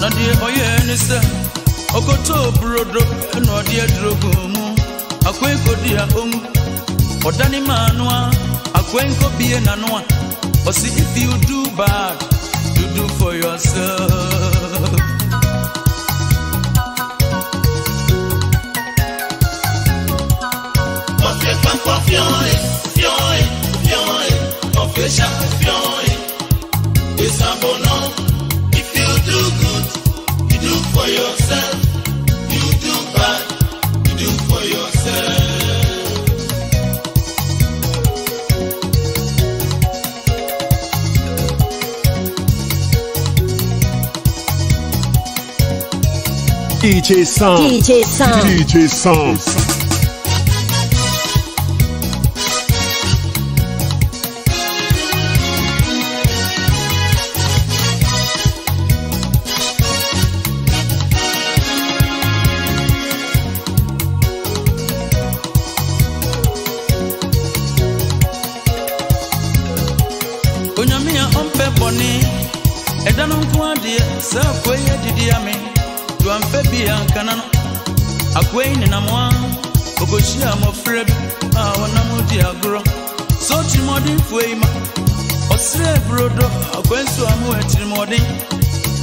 Na die oye nisa, okoto brodo na die drogumu. Akwen ko dia omu, odani manwa, akwen ko bie nanwa. Or see if you do bad, you do for yourself. It's a bonus. If you do good, you do for yourself. You do bad, you do for yourself. D J Sam, D J Sam, D J Sam. Onyamia ompe boni, Eda no kwade sa kweye didi ame do ampebi ankana no akwei ni na moa ogoshi amofre bi a wona mudi agro so ti modin fueima osre brodo akwenso amu etri modin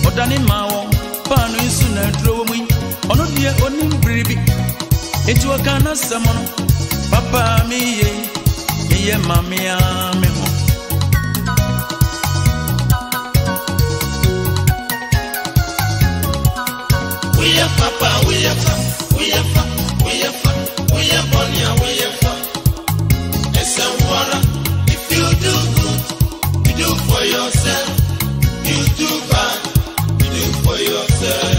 odani mawo pa no isu na dro mu ono die onim biribi etu akana samono papa mi ye mi ye mami ame ho We are papa, we are papa, we are papa, we are papa, we are money, we are papa. It's a water. If you do good, you do for yourself. You do bad, you do for yourself.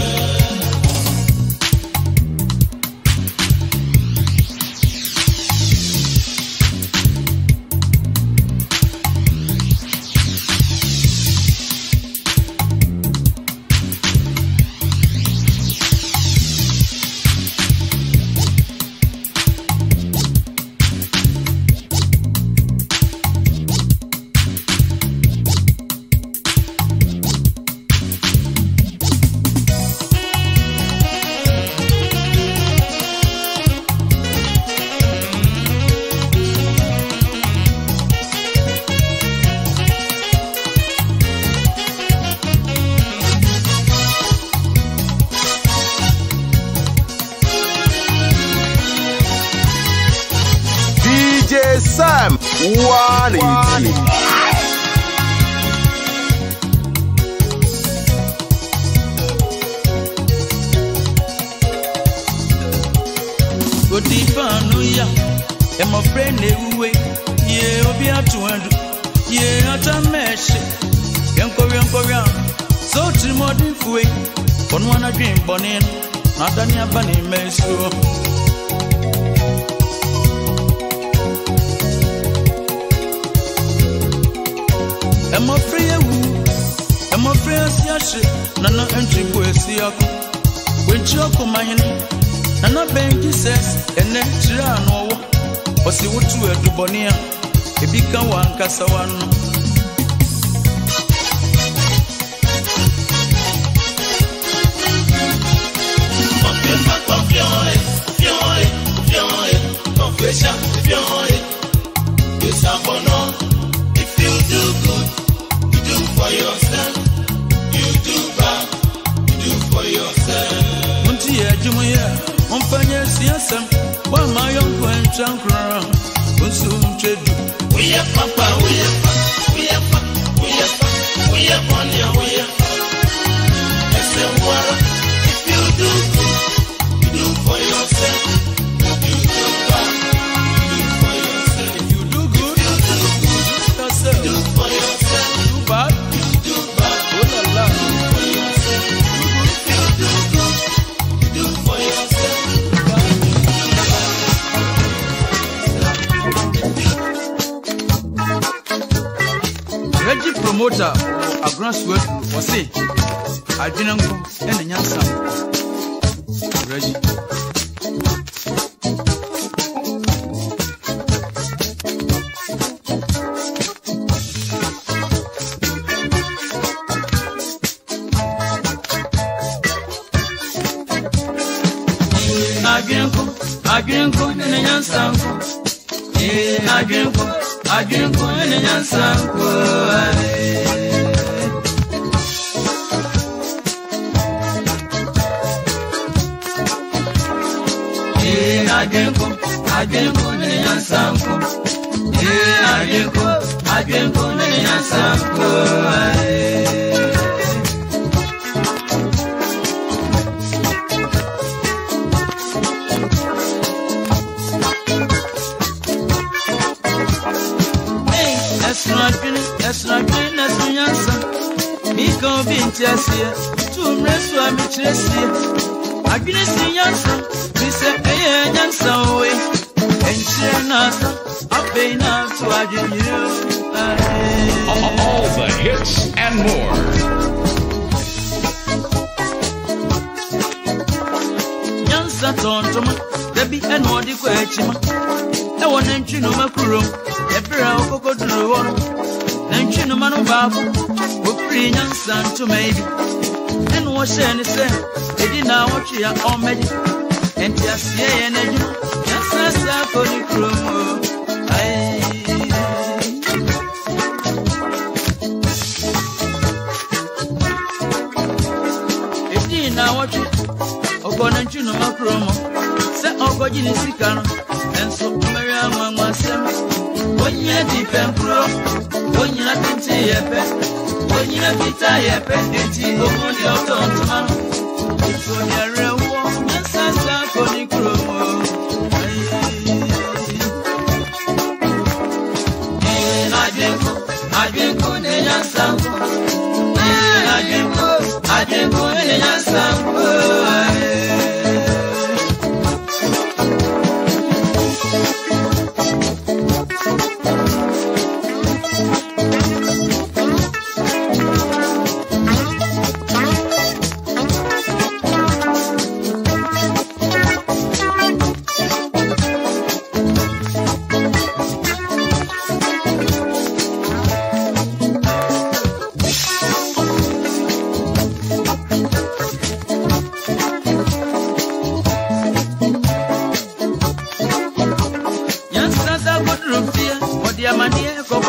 D J Sam, one eighty. Odipanuya, I'm a friend away. Yeah, Obi atuandu. Yeah, atamesh. Yankori yankori. So chimodi fuwe. Onwana dream bonin. Adani abani mesu. I'm a free woman, I'm a free assassin, Nana entry Puesiaco. When Choco Mahini, Nana Benji says, and then Chirano, or see what you are to Bonia, a big one Casawan. If you do good. You do for yourself, you do bad, you do for yourself. Muntia Jumia, Umpanya Siasam, one my young and chancra, Unsum Chedu. We are papa, we are papa, we are papa, we are papa, we are money, we are papa. I said, water, if you do good, you do for yourself, you do bad, you do for yourself. If you do good, you do good, yourself, do for yourself. Bad, you do bad, oh la la, do for yourself, you do good, you do for yourself, you do bad. Reggie promoter, a grand sweat, or say, I didn't go, and a young son. Reggie. I drink on an ensemble. I drink on I drink on an ensemble. I drink on I drink on an ensemble. I drink on I drink on an ensemble. That's not been as we answer. Me go be just here. Two minutes to me chase here. I didn't see answer. We say, hey, answer away. And she answer. I've been out to I did you. All the hits and more. Answer to me. There be an odd question. I want them to know my crew. Every hour, go to the water. Nchino manu babu, Open young son to maybe. And wash any say, they now watch your own magic. And just say, and I do. Just as I for the crew. Aye. You know my promo. Set up a genius and so Mariam myself. When you're deep and pro, when you're not in Tiapet, when you're not in Tiapet, it's in the only out on the man. It's on your real one, yes, I stand for the promo. And I drink, I drink on the Yansam. And I drink, I drink on the Yansam. Thank you.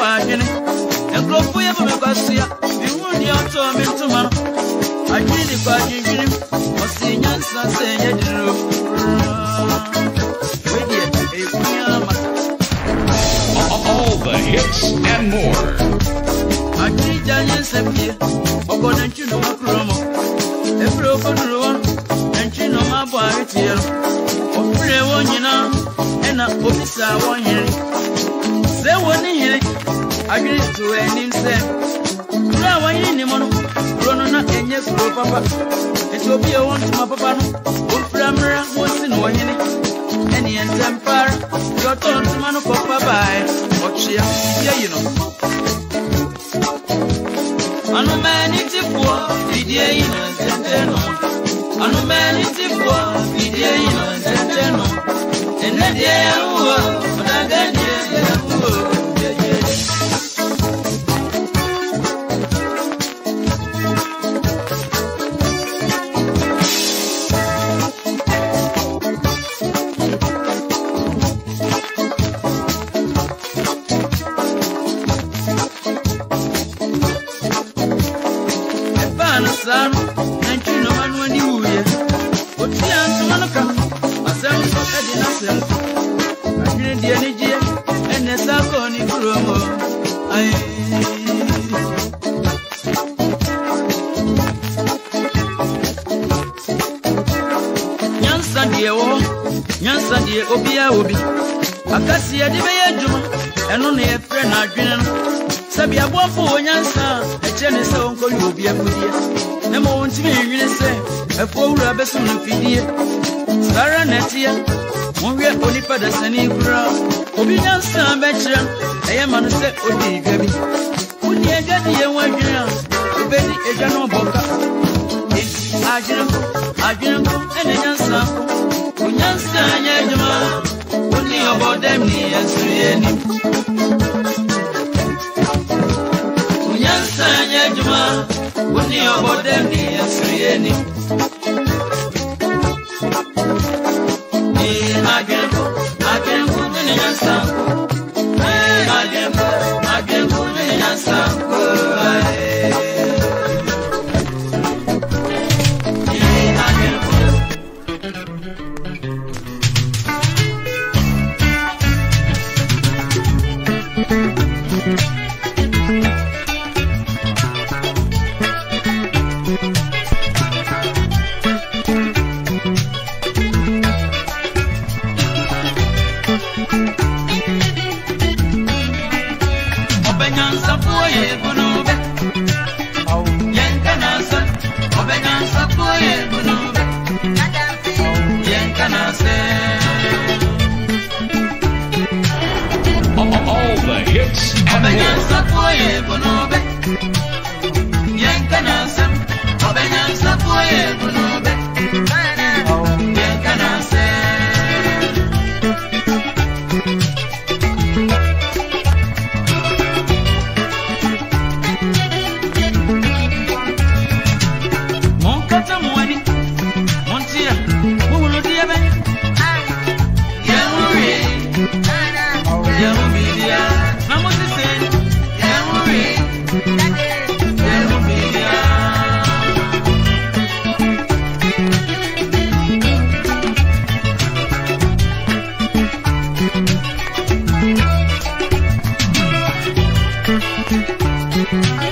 Open your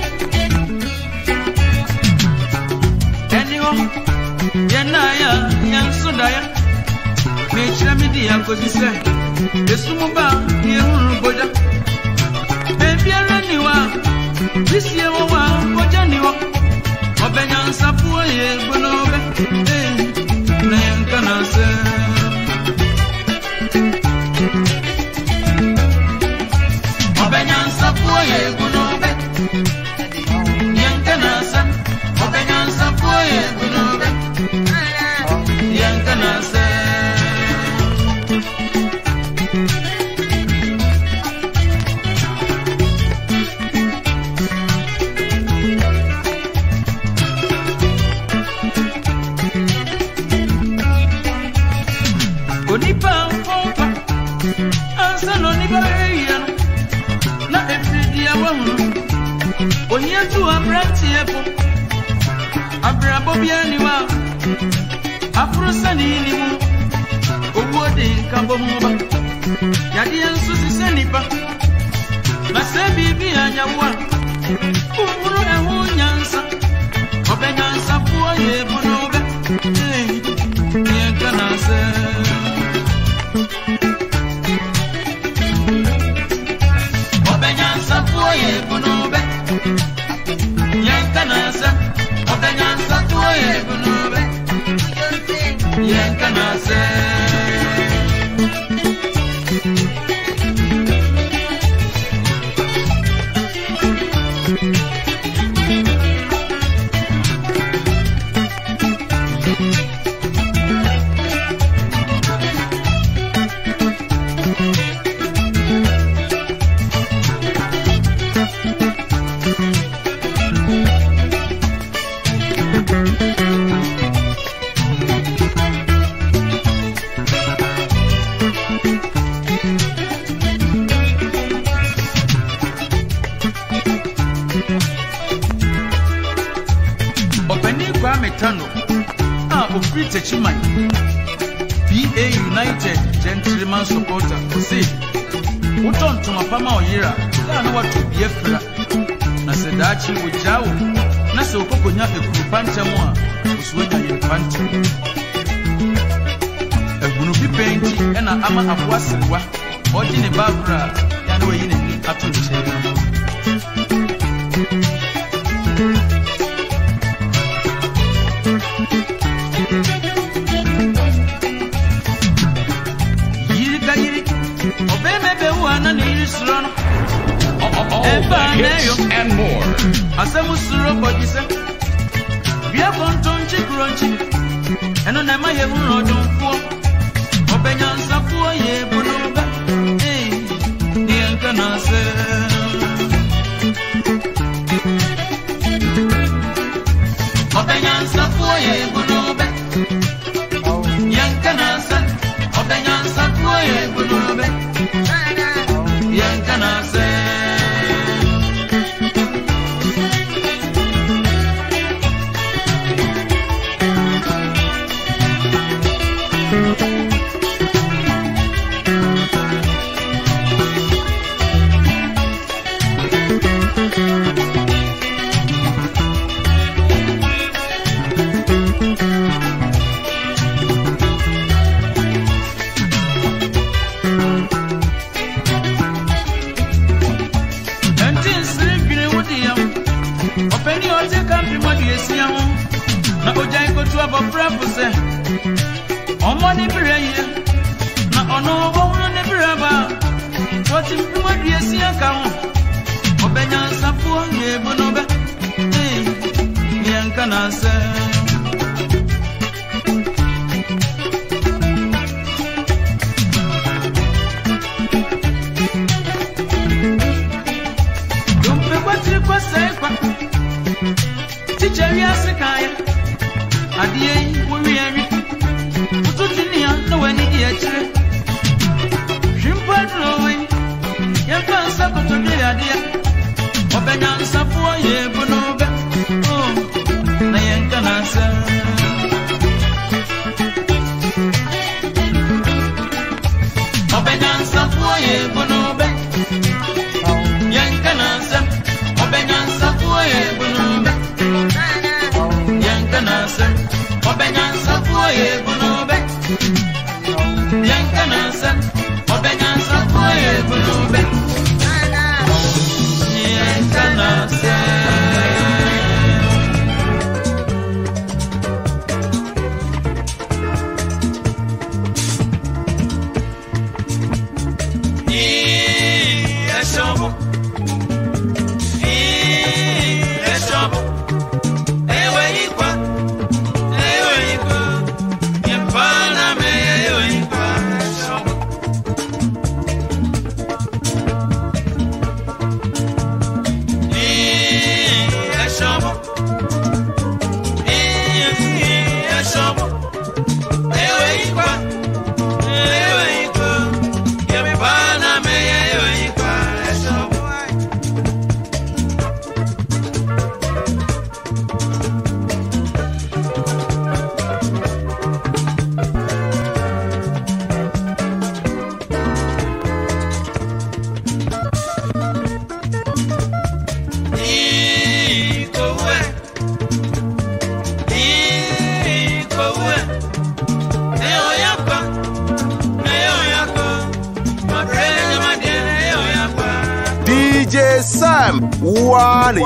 quality.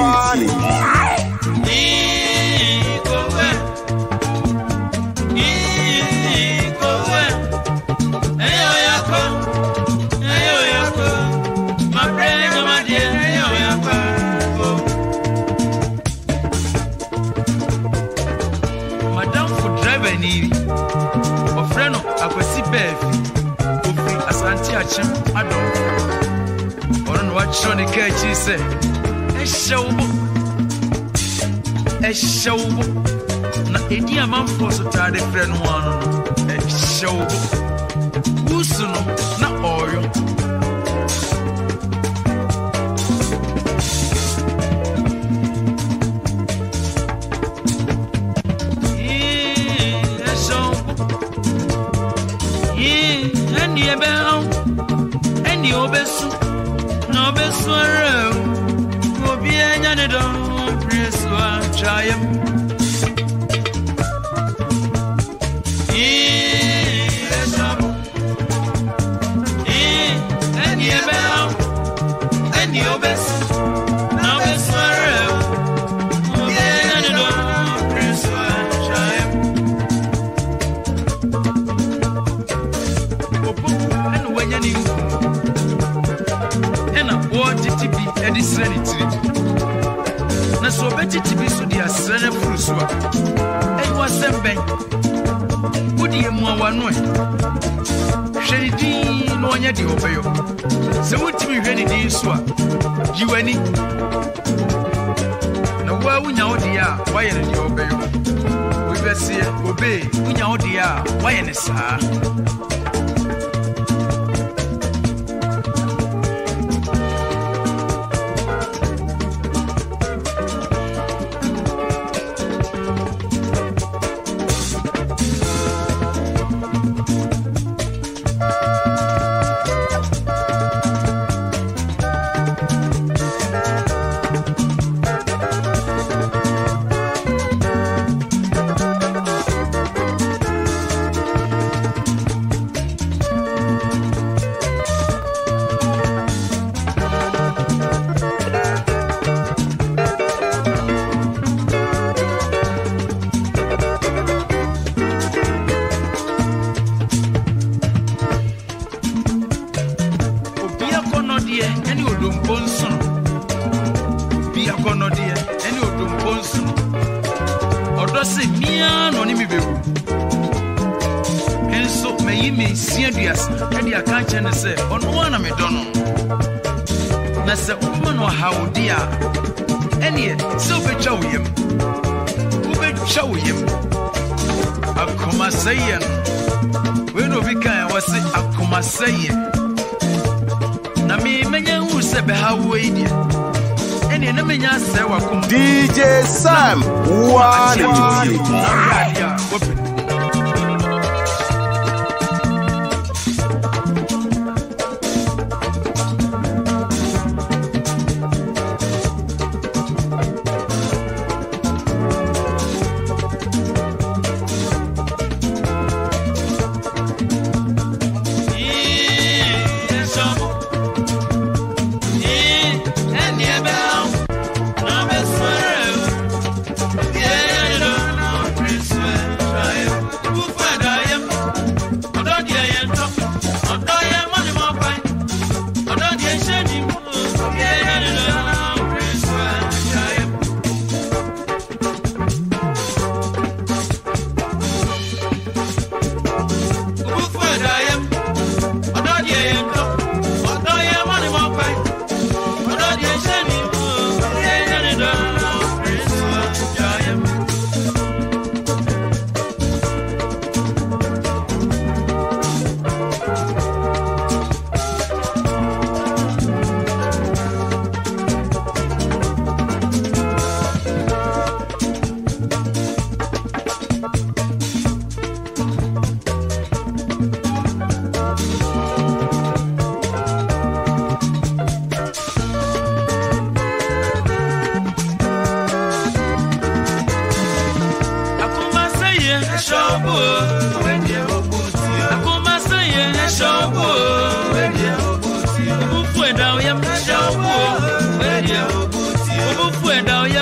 Madame for driver ni o freno akwasi befi o fi asanti achim adon. Shoni Kachi said, a show, a show, not a dear man for so tired a friend one, a show, who's not oil. Yeah, so, yeah, and the bell, and the obes. No best for will be another dog, press one triumph. Yes, and your bell, and your best. No best for will be another dog, press one triumph. And when you and it's ready to it. Now, so better to be so dear, son of Rusua. And what's that bank? Would you more one way? Shady, no one yet, you obey. So, what do you really do? You any? Now, why we know they are, why are you obey? We will say, obey, we know they are, why in this hour? D J Sam, one two. Right.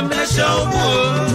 them that show wood.